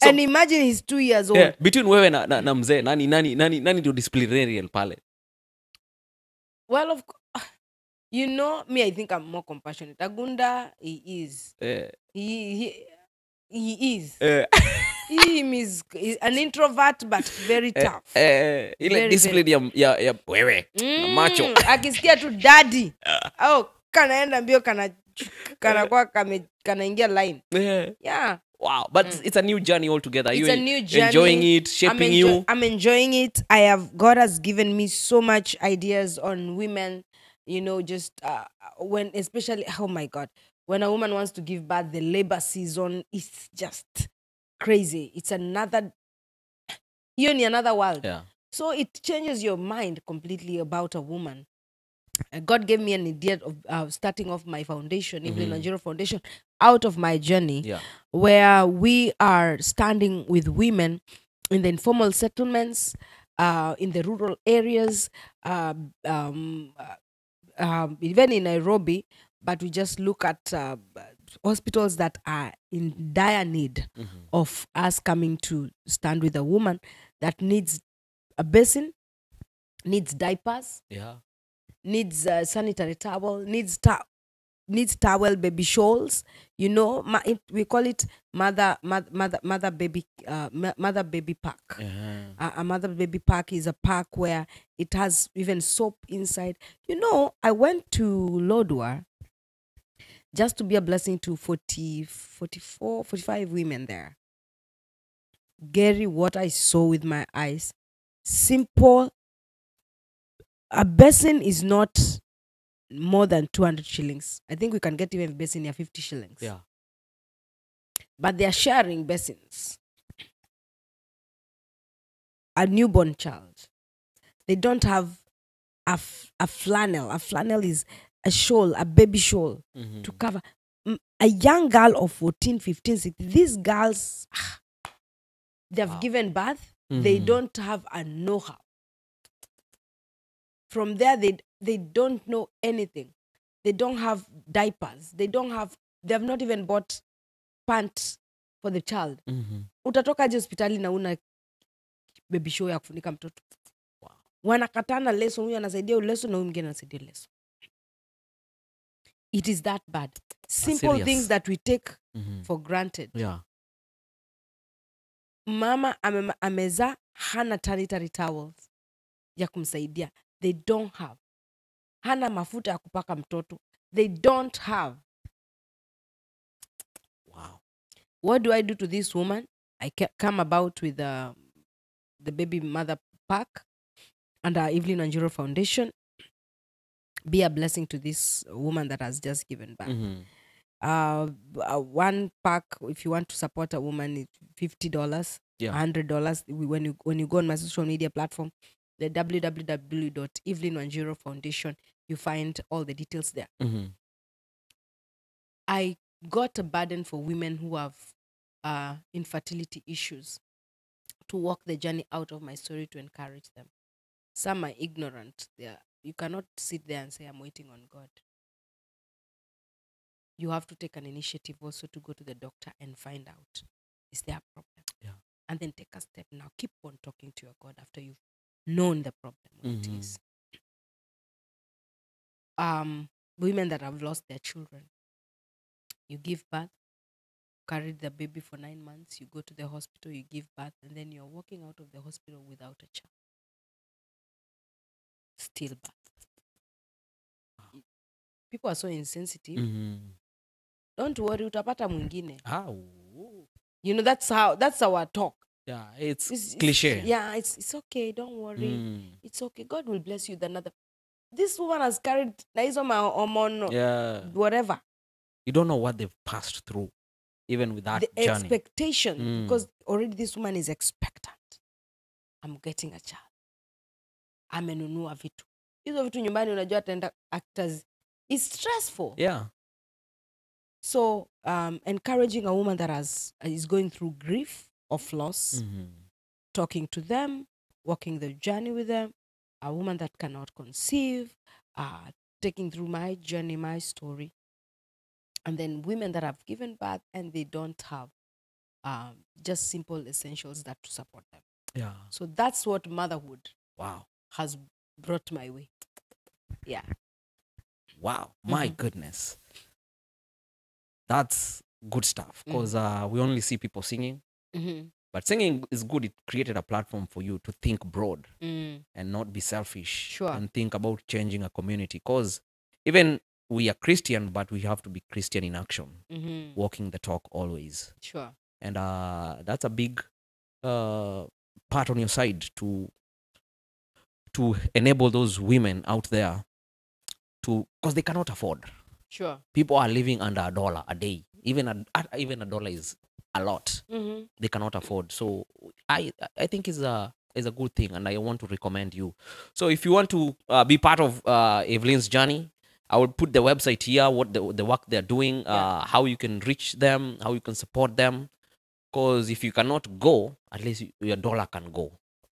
So, and imagine he's two years old. Yeah, between wewe na, na, na mzee, nani, nani, nani, nani to disciplinarian pale? Well, of course, you know, me, I think I'm more compassionate. Agunda, he is. Yeah. He, he, he is. Yeah. He is an introvert, but very tough. Uh, uh, ile discipline ya, ya, ya wewe, mm, na macho. Akisikia tu daddy. Au, oh, kanaenda mbio, kana, kana kwa, kame, kana ingia line. Yeah. Yeah. Wow, but mm. it's a new journey altogether. It's you a new journey. Enjoying it, shaping I'm enjoy you. I'm enjoying it. I have, God has given me so much ideas on women, you know, just uh, when, especially, oh my God, when a woman wants to give birth, the labor season is just crazy. It's another, you're in another world. Yeah. So it changes your mind completely about a woman. God gave me an idea of uh, starting off my foundation, Evelyn Wanjiru Foundation, out of my journey, yeah. where we are standing with women in the informal settlements, uh, in the rural areas, uh, um, uh, um, even in Nairobi, but we just look at uh, hospitals that are in dire need mm-hmm. of us coming to stand with a woman that needs a basin, needs diapers. Yeah. Needs uh, sanitary towel, needs ta needs towel, baby shawls. You know, ma it, we call it mother mother mother, mother baby uh, mother baby pack. Yeah. Uh, a mother baby pack is a pack where it has even soap inside. You know, I went to Lodwar just to be a blessing to forty, forty-four, forty-five women there. Gary, what I saw with my eyes, simple. A basin is not more than two hundred shillings. I think we can get even a basin here, fifty shillings. Yeah. But they are sharing basins. A newborn child. They don't have a, a flannel. A flannel is a shawl, a baby shawl mm-hmm. to cover. A young girl of fourteen, fifteen, sixteen, these girls, they have wow. given birth. Mm-hmm. They don't have a know-how. From there, they they don't know anything. They don't have diapers. They don't have. They have not even bought pants for the child. Utatoka je hospitali na una baby show ya kufunika mtoto. Wanakatana leso, huyu anasaidia leso na huyu mwingine anasaidia leso. It is that bad. Simple things that we take mm-hmm. for granted. Yeah. Mama ame, ameza hana sanitary towels ya kumsaidia. They don't have. Hana mafuta ya kupaka mtoto. They don't have. Wow. What do I do to this woman? I come about with uh, the baby mother pack and our Evelyn Wanjiru Foundation. Be a blessing to this woman that has just given birth. Mm-hmm. uh, uh, one pack, if you want to support a woman, it's fifty dollars, yeah. one hundred dollars. When you, when you go on my social media platform, the w w w dot Evelyn Wanjiru Foundation, you find all the details there. Mm-hmm. I got a burden for women who have uh, infertility issues to walk the journey out of my story to encourage them. Some are ignorant. They are, you cannot sit there and say, I'm waiting on God. You have to take an initiative also to go to the doctor and find out, is there a problem? Yeah. And then take a step. Now keep on talking to your God after you've known the problem, what mm-hmm. it is. Um, women that have lost their children. You give birth, carry the baby for nine months, you go to the hospital, you give birth, and then you're walking out of the hospital without a child. Stillbirth. People are so insensitive. Mm-hmm. Don't worry, utapata mwingine. How? You know, that's how, that's our talk. Yeah, it's, it's cliche. It's, yeah, it's, it's okay, don't worry. Mm. It's okay, God will bless you with another. This woman has carried naizoma hormone, yeah, whatever. You don't know what they've passed through, even with that the journey. Expectation, mm. because already this woman is expectant. I'm getting a child. Amenunua vitu. Hizo vitu nyumbani unajua tenda actors. It's stressful. Yeah. So, um, encouraging a woman that has, is going through grief of loss, mm-hmm. talking to them, walking the journey with them, a woman that cannot conceive, uh, taking through my journey, my story, and then women that have given birth and they don't have um, just simple essentials that to support them. Yeah. So that's what motherhood wow. has brought my way. Yeah. Wow. My mm-hmm. goodness. That's good stuff because mm-hmm. uh, we only see people singing. Mm-hmm. But singing is good. It created a platform for you to think broad mm. and not be selfish sure. and think about changing a community. Because even we are Christian, but we have to be Christian in action, mm-hmm. walking the talk always. Sure. And uh, that's a big uh, part on your side to to enable those women out there to, because they cannot afford. Sure. People are living under a dollar a day. Even a, even a dollar is a lot. Mm-hmm. They cannot afford. So I I think it's a, it's a good thing, and I want to recommend you. So if you want to uh, be part of uh, Evelyn's journey, I will put the website here, what the, the work they're doing, yeah. uh, how you can reach them, how you can support them. Because if you cannot go, at least you, your dollar can go.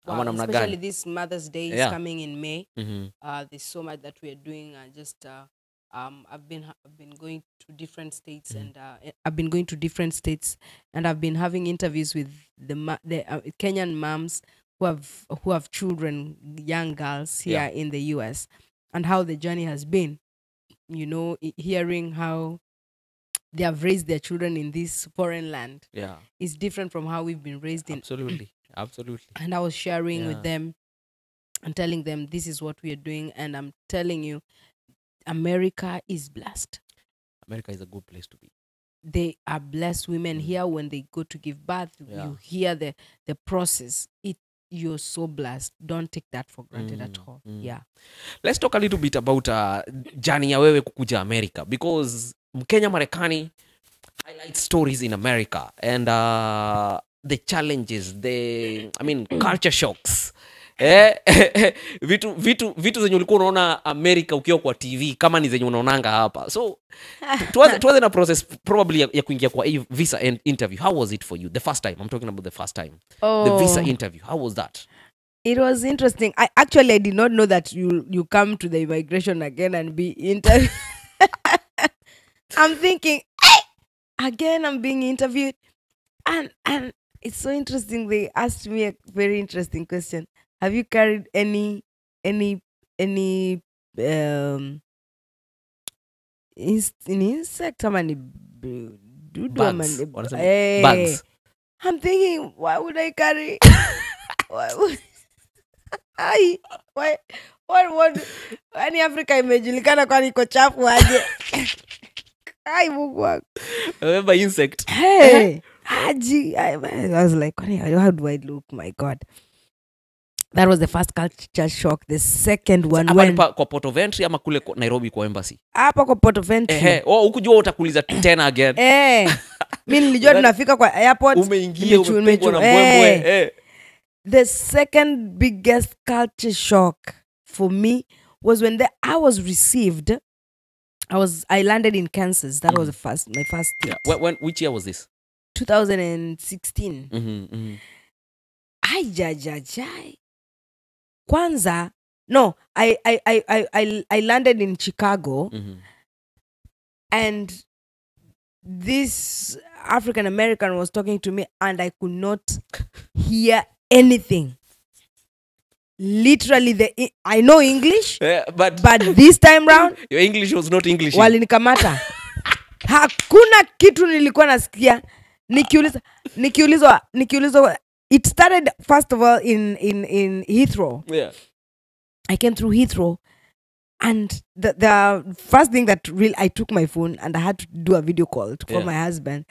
Wow, especially gone. This Mother's Day yeah. is coming in May. Mm-hmm. uh, there's so much that we are doing. I just... Uh, Um, I've been I've been going to different states mm. and uh, I've been going to different states and I've been having interviews with the ma the uh, Kenyan moms who have who have children, young girls here yeah. in the U S and how the journey has been. You know, hearing how they have raised their children in this foreign land yeah. is different from how we've been raised in. Absolutely, absolutely. And I was sharing yeah. with them and telling them this is what we are doing, and I'm telling you. America is blessed. America is a good place to be. They are blessed women mm. here when they go to give birth. Yeah. You hear the, the process. It, you're so blessed. Don't take that for granted mm. at all. Mm. Yeah. Let's talk a little bit about uh, journey ya wewe kukuja America, because Mkenya Marekani highlights stories in America and uh, the challenges, the, I mean, culture shocks. Eh, eh, eh, vitu vitu vitu zenye ulikuwa unaona America ukiwa kwa T V kama ni zenye unaonanga hapa. So tuanze tuanze na process probably ya, ya kuingia kwa visa and interview. How was it for you the first time? I'm talking about the first time. Oh. The visa interview. How was that? It was interesting. I actually I did not know that you you come to the immigration again and be interviewed. I'm thinking, hey! Again I'm being interviewed. And and it's so interesting they asked me a very interesting question. Have you carried any, any, any, um, inst an insect? How many bugs? Hey. Bugs? I'm thinking, why would I carry? why would I? Why? What? What? Any Africa image? You can't call it kochafu. I work. Remember insect? Hey, Haji. I was like, how do I look? My God. That was the first culture shock. The second one when... Hapa kwa Port of Entry ama kule Nairobi kwa embassy? Hapa kwa Port of Entry. Ehe, oh, ukujua utakuliza tena again. Eh, mimi nilijua tunafika kwa airport. Umeingia, umepigwa na mbwembwe. Eh. The second biggest culture shock for me was when the, I was received. I was I landed in Kansas. That mm. was the first, my first yeah. when, when Which year was this? twenty sixteen. Mm-hmm, mm-hmm. I jajajai. Kwanza, no, I I I I I landed in Chicago, mm-hmm. and this African American was talking to me, and I could not hear anything. literally the I know English, yeah, but but this time round your English was not English. Walinikamata. Hakuna kitu nilikuwa nasikia. Nikiuliza nikiulizwa nikiulizwa it started first of all in in in Heathrow. Yeah. I came through Heathrow, and the the first thing that real I took my phone and I had to do a video call to call yeah. my husband.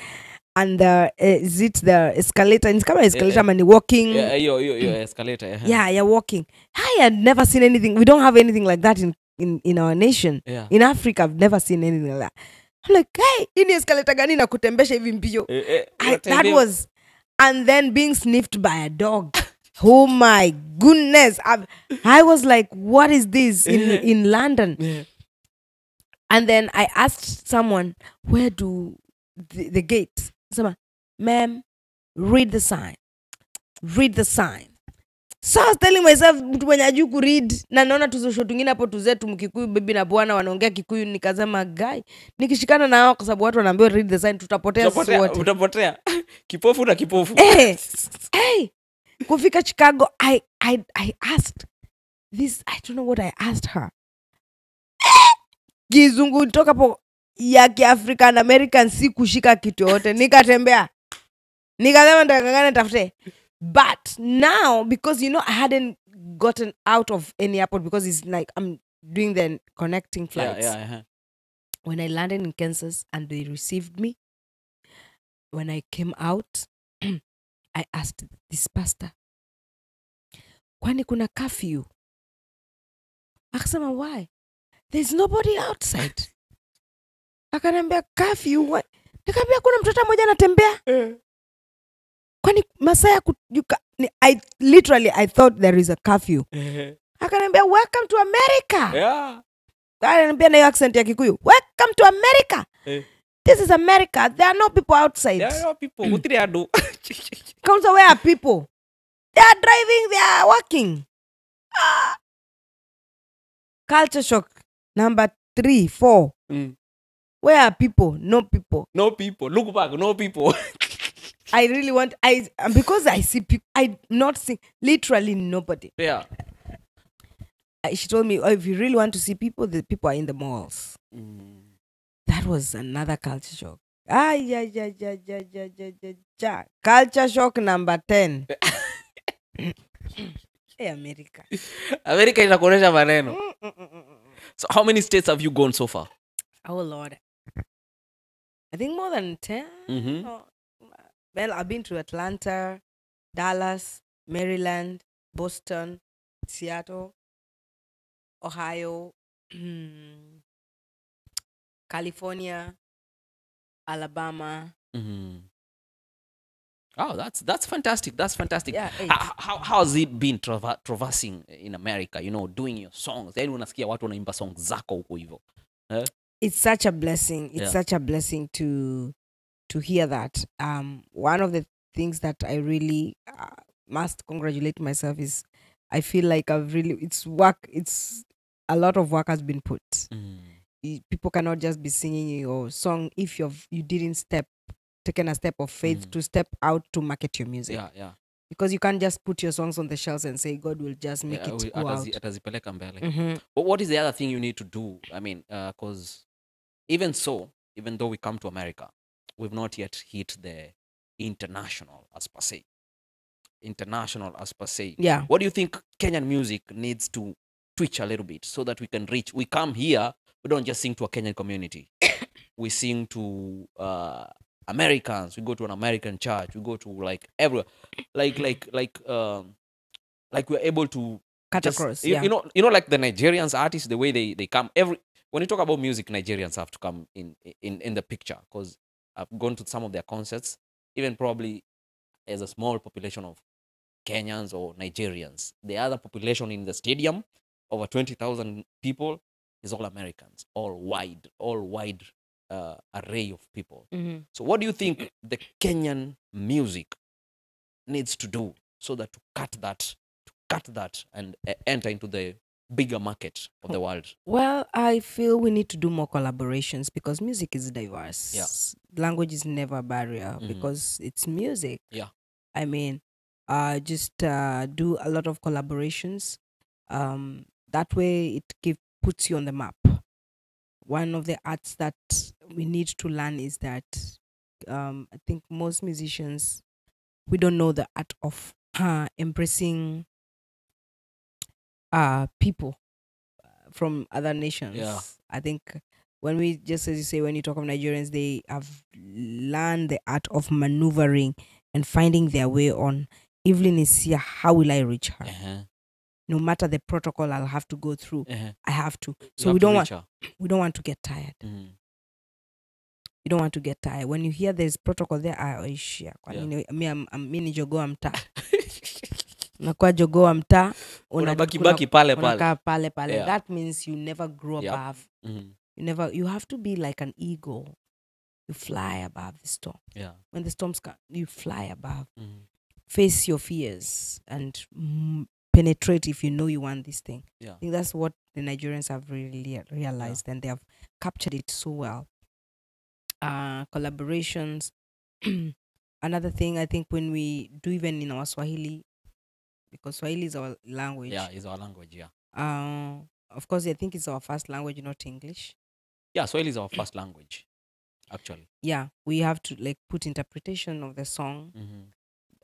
And the, uh, is it the escalator? It's kind of escalator, yeah, and you're walking. Yeah, your your escalator. Yeah, yeah, you're walking. I had never seen anything. We don't have anything like that in in in our nation. Yeah. In Africa, I've never seen anything like that. I'm like, hey, in escalator gani na kutembesha hivi mbio. That was, and then being sniffed by a dog. Oh my goodness! I I was like, what is this in in London? Yeah. And then I asked someone, where do the, the gates? So, ma'am, read the sign. Read the sign. So I was telling myself, when I do read, na naona tuzoshotungina po tuzetu mkikuyu baby na bwana wanaongea kikuyu, nikazama guy. Nikishikana na hao kwa sababu watu wanaambiwa read the sign, tutapotea sote. Tutapotea. Kipofu na kipofu. Hey, hey. Kufika Chicago, I I I asked this, I don't know what I asked her. Kizungu toka po yaki African American si kushika kitu yote. Nikatembea. Nikasema ndakangana tafute. But now, because you know I hadn't gotten out of any airport because it's like I'm doing the connecting flights. Yeah, yeah, yeah. When I landed in Kansas and they received me, when I came out, I asked this pastor, kwani kuna curfew? Akasema, why? There's nobody outside. Akanambia curfew, why? Nikamwambia kuna mtoto mmoja anatembea. Kwani masaya kujuka. I literally I thought there is a curfew. Akanambia welcome to America. Yeah. Akanambia na accent ya Kikuyu. Welcome to America. This is America. There are no people outside. There are no people. What they are doing? Council, where are people? They are driving. They are walking. Ah. Culture shock number three, four. Mm. Where are people? No people. No people. Look back. No people. I really want. I because I see people. I not see literally nobody. Yeah. She told me, oh, if you really want to see people, the people are in the malls. Mm. That was another culture shock. Ah, yeah, yeah, yeah, yeah, yeah, yeah, yeah, yeah. Culture shock number ten. Hey, America. America is a Korea maneno. So how many states have you gone so far? Oh, Lord. I think more than ten. Mm-hmm. Oh, well, I've been to Atlanta, Dallas, Maryland, Boston, Seattle, Ohio, California, Alabama. Mm-hmm. Oh, that's that's fantastic. That's fantastic. Yeah, how, how how has it been traver traversing in America? You know, doing your songs. Then unasikia watu wanaimba songs zako huko hivyo. It's such a blessing. It's yeah. such a blessing to to hear that. Um, one of the things that I really uh, must congratulate myself is I feel like I've really it's work. It's a lot of work has been put. Mm. People cannot just be singing your song if you've you didn't step taken a step of faith mm-hmm. to step out to market your music. Yeah, yeah. Because you can't just put your songs on the shelves and say God will just make yeah, it we, go out. Mm-hmm. But what is the other thing you need to do? I mean, because uh, even so, even though we come to America, we've not yet hit the international as per se. International as per se. Yeah. What do you think Kenyan music needs to twitch a little bit so that we can reach? We come here. We don't just sing to a Kenyan community. We sing to uh, Americans. We go to an American church. We go to like everywhere, like like like um, like we're able to cut just, across. You, yeah. you know, you know, like the Nigerians artists, the way they they come. Every when you talk about music, Nigerians have to come in in in the picture because I've gone to some of their concerts. Even probably as a small population of Kenyans or Nigerians, the other population in the stadium, over twenty thousand people. Is all Americans, all wide, all wide uh, array of people. Mm-hmm. So what do you think the Kenyan music needs to do so that to cut that, to cut that and uh, enter into the bigger market of the world? Well, I feel we need to do more collaborations because music is diverse. Yeah. Language is never a barrier mm-hmm. because it's music. Yeah. I mean, uh, just uh, do a lot of collaborations. Um, that way it give, puts you on the map. One of the arts that we need to learn is that um, I think most musicians, we don't know the art of uh, embracing uh, people from other nations. Yeah. I think when we, just as you say, when you talk of Nigerians, they have learned the art of maneuvering and finding their way on. Evelyn is here, how will I reach her? Uh-huh. No matter the protocol I'll have to go through, uh-huh. I have to. So you we don't want her. we don't want to get tired. Mm. You don't want to get tired. When you hear there's protocol there, I yeah. Me, I'm I'm me ni jogo amta. Nakwa jogo amta. Unabaki baki pale pale. Pale pale. That means you never grow yep. above. Mm-hmm. You never. You have to be like an eagle. You fly above the storm. Yeah. When the storms come, you fly above. Mm-hmm. Face your fears and. Mm, penetrate if you know you want this thing. Yeah. I think that's what the Nigerians have really realized, yeah. and they have captured it so well. Uh, collaborations. Another thing I think when we do, even in our Swahili, because Swahili is our language. Yeah, it's our language, yeah. Uh, of course, I think it's our first language, not English. Yeah, Swahili is our first language, actually. Yeah, we have to like put interpretation of the song mm-hmm.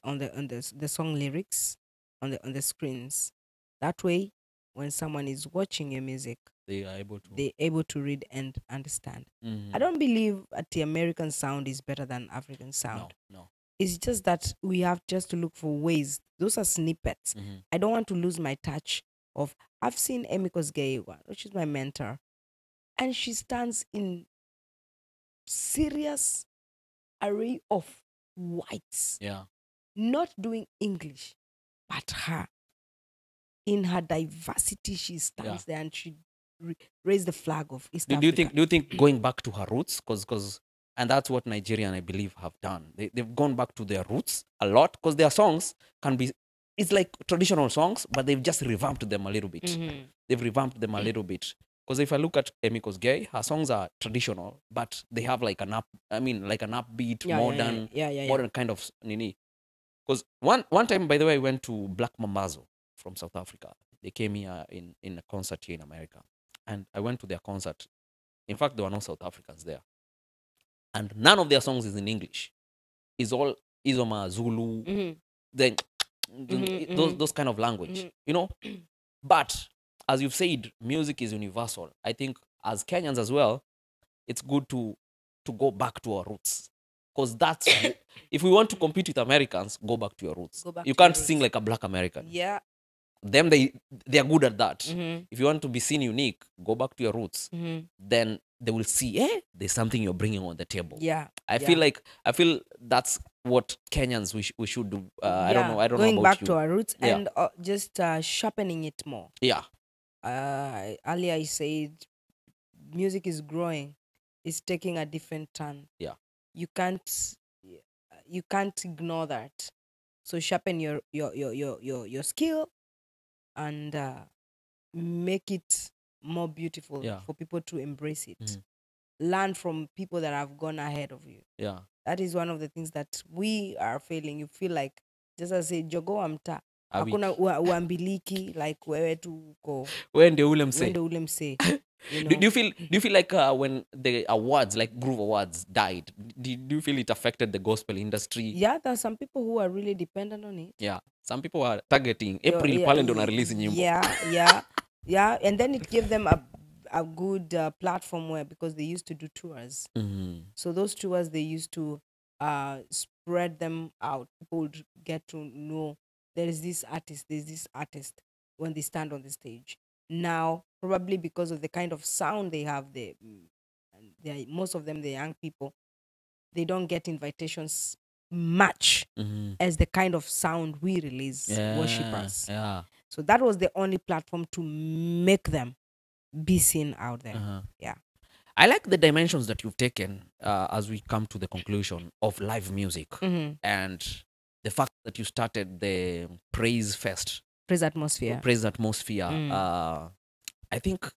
on, the, on the, the song lyrics. On the on the screens, that way, when someone is watching your music, they are able to they able to read and understand. Mm-hmm. I don't believe that the American sound is better than African sound. No, no. It's just that we have just to look for ways. Those are snippets. Mm-hmm. I don't want to lose my touch of. I've seen Emi Kosgei, which is my mentor, and she stands in serious array of whites. Yeah, not doing English. At her, in her diversity, she stands yeah. there and she raised the flag of East do, Africa. Do you think? Do you think going back to her roots? Because, because, and that's what Nigerian, I believe, have done. They they've gone back to their roots a lot because their songs can be. It's like traditional songs, but they've just revamped them a little bit. Mm-hmm. They've revamped them a little bit. Because if I look at Emi Kosgei, her songs are traditional, but they have like an up. I mean, like an upbeat, yeah, modern, yeah, yeah. Yeah, yeah, yeah. modern kind of nini. Because one, one time, by the way, I went to Black Mambazo from South Africa. They came here in, in a concert here in America. And I went to their concert. In fact, there were no South Africans there. And none of their songs is in English. It's all Izoma, Zulu, mm-hmm. then, mm-hmm, those, mm-hmm. those kind of language, mm-hmm. you know? But as you've said, music is universal. I think as Kenyans as well, it's good to, to go back to our roots. Because that's, if we want to compete with Americans, go back to your roots. You can't sing like a Black American. Yeah. Them, they, they are good at that. Mm-hmm. If you want to be seen unique, go back to your roots. Mm-hmm. Then they will see, eh, there's something you're bringing on the table. Yeah. I yeah. feel like, I feel that's what Kenyans, we, sh we should do. Uh, yeah. I don't know, I don't Going know about you. Going back to our roots yeah. and uh, just uh, sharpening it more. Yeah. Uh, earlier I said, music is growing. It's taking a different turn. Yeah. You can't, you can't ignore that. So sharpen your your your your your, your skill, and uh, make it more beautiful yeah. for people to embrace it. Mm-hmm. Learn from people that have gone ahead of you. Yeah, that is one of the things that we are failing. You feel like just as I say, jogo amta. Hakuna uambiliki like wewe tu uko. Wende ule mse. Wende ule mse. You know? do, do you feel do you feel like uh, when the awards like Groove Awards died, do, do you feel it affected the gospel industry? Yeah, there are some people who are really dependent on it. Yeah, some people are targeting April yeah, Palindona yeah, release nyimbo. Yeah, yeah, yeah, and then it gave them a a good uh, platform where because they used to do tours, mm-hmm. so those tours they used to uh, spread them out. People would get to know there is this artist, there is this artist when they stand on the stage. Now, probably because of the kind of sound they have, they, they most of them, the young people, they don't get invitations much mm-hmm. as the kind of sound we release, yeah, worshippers. Yeah. So that was the only platform to make them be seen out there. Uh-huh. Yeah. I like the dimensions that you've taken uh, as we come to the conclusion of live music mm-hmm. and the fact that you started the Praise Fest. Praise Atmosphere. Praise Atmosphere. Mm. Uh, I think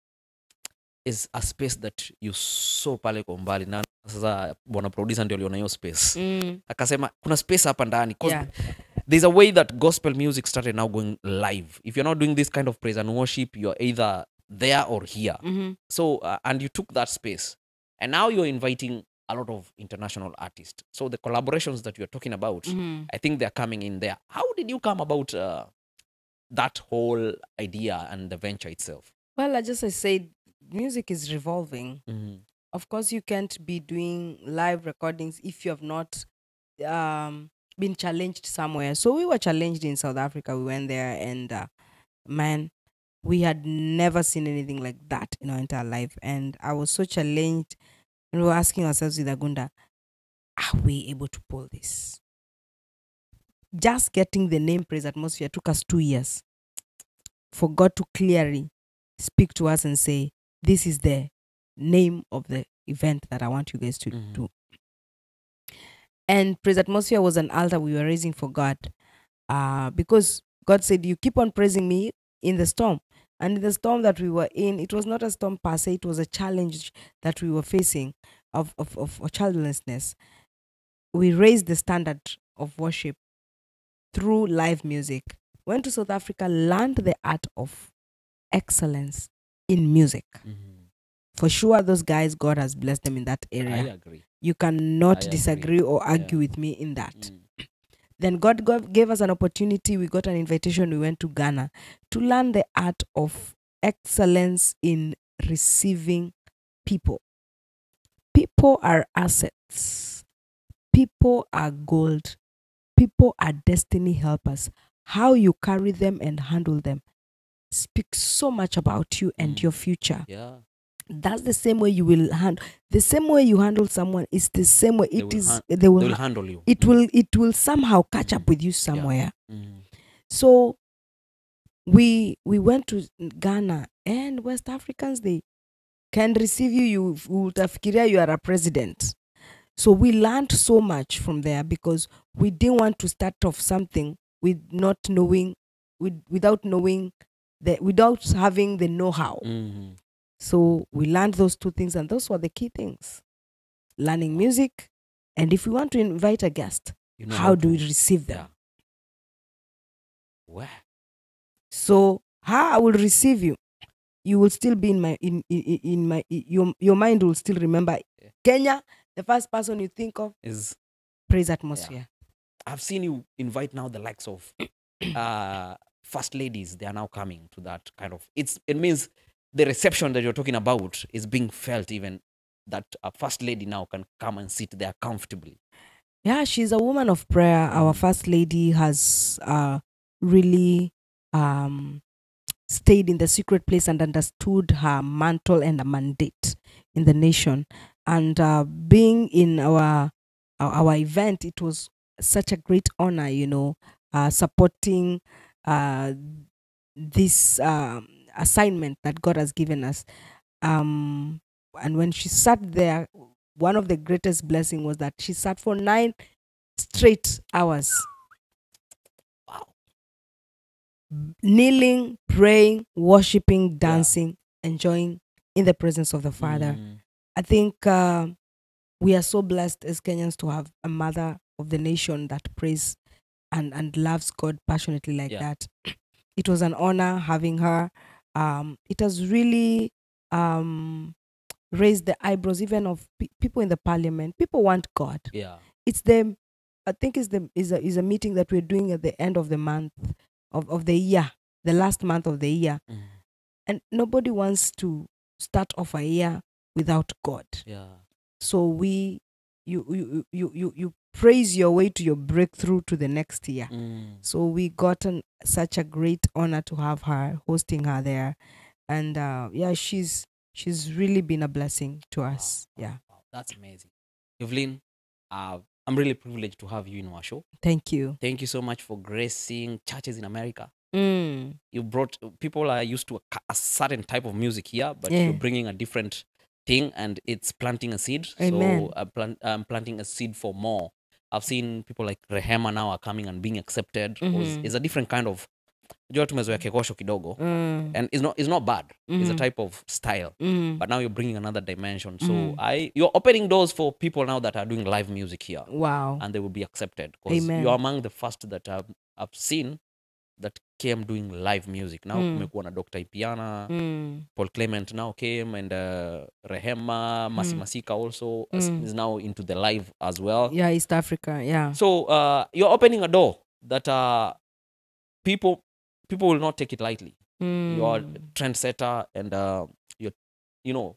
is a space that you so pale kombali na sasa bwana producer ndio aliona hiyo space. Mm. Akasema kuna space hapa ndani. Yeah. There's a way that gospel music started now going live. If you're not doing this kind of praise and worship, you're either there or here. Mm-hmm. So, uh, and you took that space. And now you're inviting a lot of international artists. So the collaborations that you're talking about, mm-hmm. I think they're coming in there. How did you come about uh, that whole idea and the venture itself? Well, I just I said, music is revolving. Mm-hmm. Of course, you can't be doing live recordings if you have not um, been challenged somewhere. So we were challenged in South Africa. We went there and, uh, man, we had never seen anything like that in our entire life. And I was so challenged. And we were asking ourselves with Agunda, are we able to pull this? Just getting the name Praise Atmosphere took us two years for God to clearly speak to us and say, this is the name of the event that I want you guys to mm-hmm. do. And Praise Atmosphere was an altar we were raising for God. Uh, because God said, you keep on praising me in the storm. And in the storm that we were in, it was not a storm per se, it was a challenge that we were facing of, of, of, of childlessness. We raised the standard of worship through live music. Went to South Africa, learned the art of excellence in music. Mm-hmm. For sure, those guys, God has blessed them in that area. I agree. You cannot I disagree agree. or argue yeah. with me in that. Mm. Then God gave us an opportunity. We got an invitation. We went to Ghana to learn the art of excellence in receiving people. People are assets. People are gold. People are destiny helpers. How you carry them and handle them speaks so much about you and mm. your future. Yeah. That's the same way you will handle. The same way you handle someone is the same way it they is. They will, they will handle you. It mm. will. It will somehow catch mm. up with you somewhere. Yeah. Mm. So, we we went to Ghana, and West Africans, they can receive you. You utafikiria you are a president. So we learned so much from there because we didn't want to start off something with not knowing, with without knowing that without having the know-how. Mm-hmm. So we learned those two things, and those were the key things. Learning music, and if we want to invite a guest, you know how, how do we receive them? Yeah. Where? So how I will receive you, you will still be in my, in, in, in my, your, your mind will still remember. Yeah. Kenya, the first person you think of is Praise Atmosphere. Yeah. I've seen you invite now the likes of uh, first ladies. They are now coming to that kind of, it's, it means the reception that you're talking about is being felt, even that a first lady now can come and sit there comfortably. Yeah, she's a woman of prayer. Our first lady has uh, really um, stayed in the secret place and understood her mantle and a mandate in the nation. And uh, being in our, our event, it was such a great honor, you know, uh, supporting uh, this... Um, assignment that God has given us. Um, and when she sat there, one of the greatest blessings was that she sat for nine straight hours. Wow. Kneeling, praying, worshiping, dancing, yeah. enjoying in the presence of the Father. Mm. I think uh, we are so blessed as Kenyans to have a mother of the nation that prays and, and loves God passionately like yeah. that. It was an honor having her. Um, it has really um, raised the eyebrows even of pe people in the parliament. People want God. Yeah, it's the I think it's the is a is a meeting that we're doing at the end of the month of of the year, the last month of the year, mm. and nobody wants to start off a year without God. Yeah, so we you you you you you praise your way to your breakthrough to the next year. Mm. So we got an, such a great honor to have her, hosting her there. And uh, yeah, she's she's really been a blessing to us. Wow, wow, yeah. Wow, that's amazing. Evelyn, uh, I'm really privileged to have you in our show. Thank you. Thank you so much for gracing churches in America. Mm. You brought, people are used to a, a certain type of music here, but yeah. you're bringing a different thing, and it's planting a seed. Amen. So I'm plant, um, planting a seed for more. I've seen people like Rehema now are coming and being accepted. Mm-hmm. It's a different kind of Jua tumezoea kekosho kidogo. Mm. And it's not, it's not bad. Mm. It's a type of style. Mm. But now you're bringing another dimension. So mm. I, you're opening doors for people now that are doing live music here. Wow. And they will be accepted. Because you're among the first that I've, I've seen that came doing live music. Now mm. kumekuwa na Doctor Ipiana, mm. Paul Clement now came, and uh, Rehema, Masi mm. Masika also mm. is now into the live as well. Yeah, East Africa, yeah. So uh, you're opening a door that uh, people... people will not take it lightly. Mm. You're a trendsetter, and uh, you're, you know,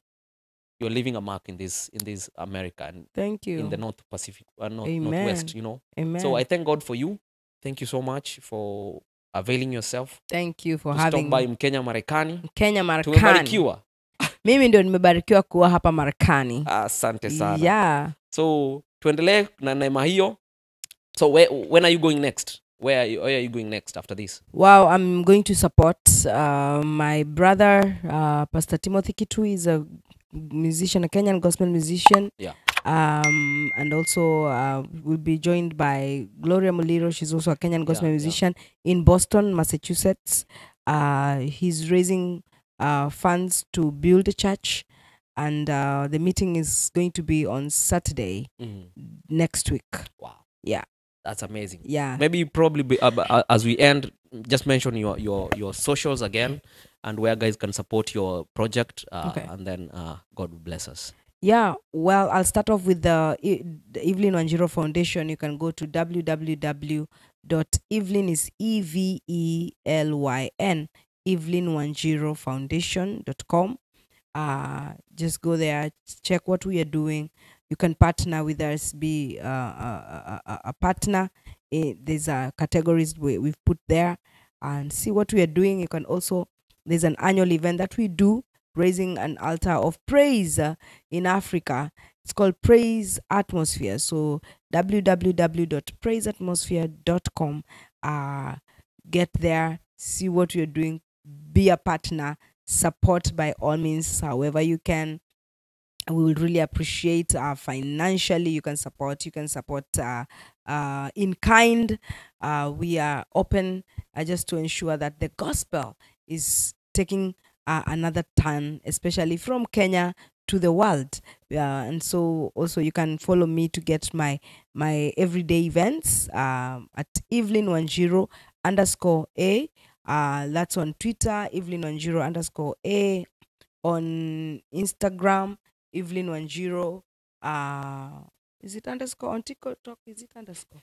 you're leaving a mark in this in this America and thank you in the North Pacific, uh, North, Northwest. You know, Amen. So I thank God for you. Thank you so much for availing yourself. Thank you for to having stop by Mkenya Marekani. Mkenya Marekani. Tumebarikiwa. Mimi ndio nimebarikiwa kuwa hapa Marekani. Asante sana. Yeah. So tuendelee na neema hiyo. So where, when are you going next? Where are, you, where are you going next after this? Wow, I'm going to support uh, my brother, uh, Pastor Timothy Kitu. Is a musician, a Kenyan gospel musician. Yeah. Um, and also uh, will be joined by Gloria Muliro. She's also a Kenyan gospel yeah, musician yeah. in Boston, Massachusetts. Uh, he's raising uh, funds to build a church. And uh, the meeting is going to be on Saturday mm. next week. Wow. Yeah. That's amazing. Yeah. Maybe you probably be, uh, uh, as we end, just mention your your your socials again, and where guys can support your project. Uh, okay. And then uh, God bless us. Yeah. Well, I'll start off with the, the Evelyn Wanjiru Foundation. You can go to w w w dot evelyn is e v e l y n evelyn wanjiru foundation dot com. Uh, just go there, check what we are doing. You can partner with us, be uh, a, a, a partner. It, there's uh, categories we, we've put there, and see what we are doing. You can also, there's an annual event that we do, raising an altar of praise uh, in Africa. It's called Praise Atmosphere. So w w w dot praise atmosphere dot com. Uh, get there, see what we are doing, be a partner, support by all means, however you can. We will really appreciate uh, financially. You can support. You can support uh, uh, in kind. Uh, we are open uh, just to ensure that the gospel is taking uh, another turn, especially from Kenya to the world. Uh, and so also you can follow me to get my my everyday events uh, at Evelyn Wanjiru underscore A. Uh, that's on Twitter, Evelyn Wanjiru underscore A. On Instagram, Evelyn Wanjiru, uh, is it underscore on TikTok? Is it underscore?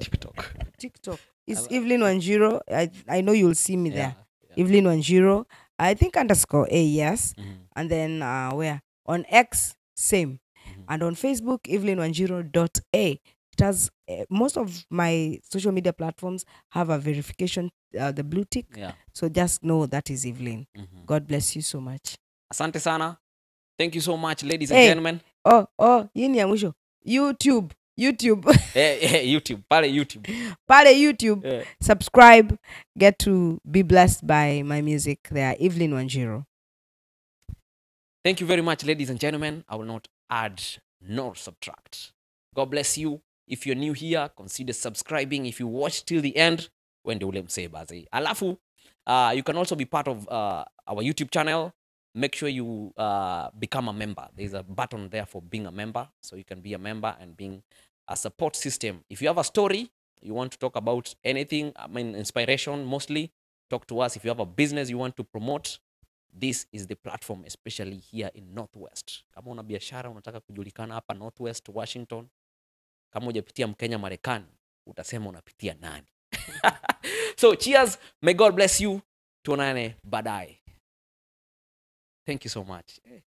TikTok. TikTok. It's Evelyn Wanjiru. I, I know you'll see me yeah, there. Yeah. Evelyn Wanjiru. I think underscore A, yes. Mm -hmm. And then uh, where? On X, same. Mm -hmm. And on Facebook, Evelyn Wanjiru dot A. It has, uh, most of my social media platforms have a verification, uh, the blue tick. Yeah. So just know that is Evelyn. Mm -hmm. God bless you so much. Asante sana. Thank you so much, ladies hey. and gentlemen. Oh, oh, yini ya mwisho. YouTube, YouTube. hey, hey, YouTube, pale YouTube. Pale YouTube. Yeah. Subscribe. Get to be blessed by my music there, Evelyn Wanjiru. Thank you very much, ladies and gentlemen. I will not add nor subtract. God bless you. If you're new here, consider subscribing. If you watch till the end, when do you say bazi? Alafu, uh, you can also be part of uh, our YouTube channel. Make sure you uh, become a member. There's a button there for being a member. So you can be a member and being a support system. If you have a story, you want to talk about anything, I mean, inspiration mostly, talk to us. If you have a business you want to promote, this is the platform, especially here in Northwest. Kama una biashara, unataka kujulikana hapa Northwest, Washington. Kama ujapitia Mkenya Marekani, utasema unapitia nani. So cheers. May God bless you. Tuonane baadaye. Thank you so much. Hey.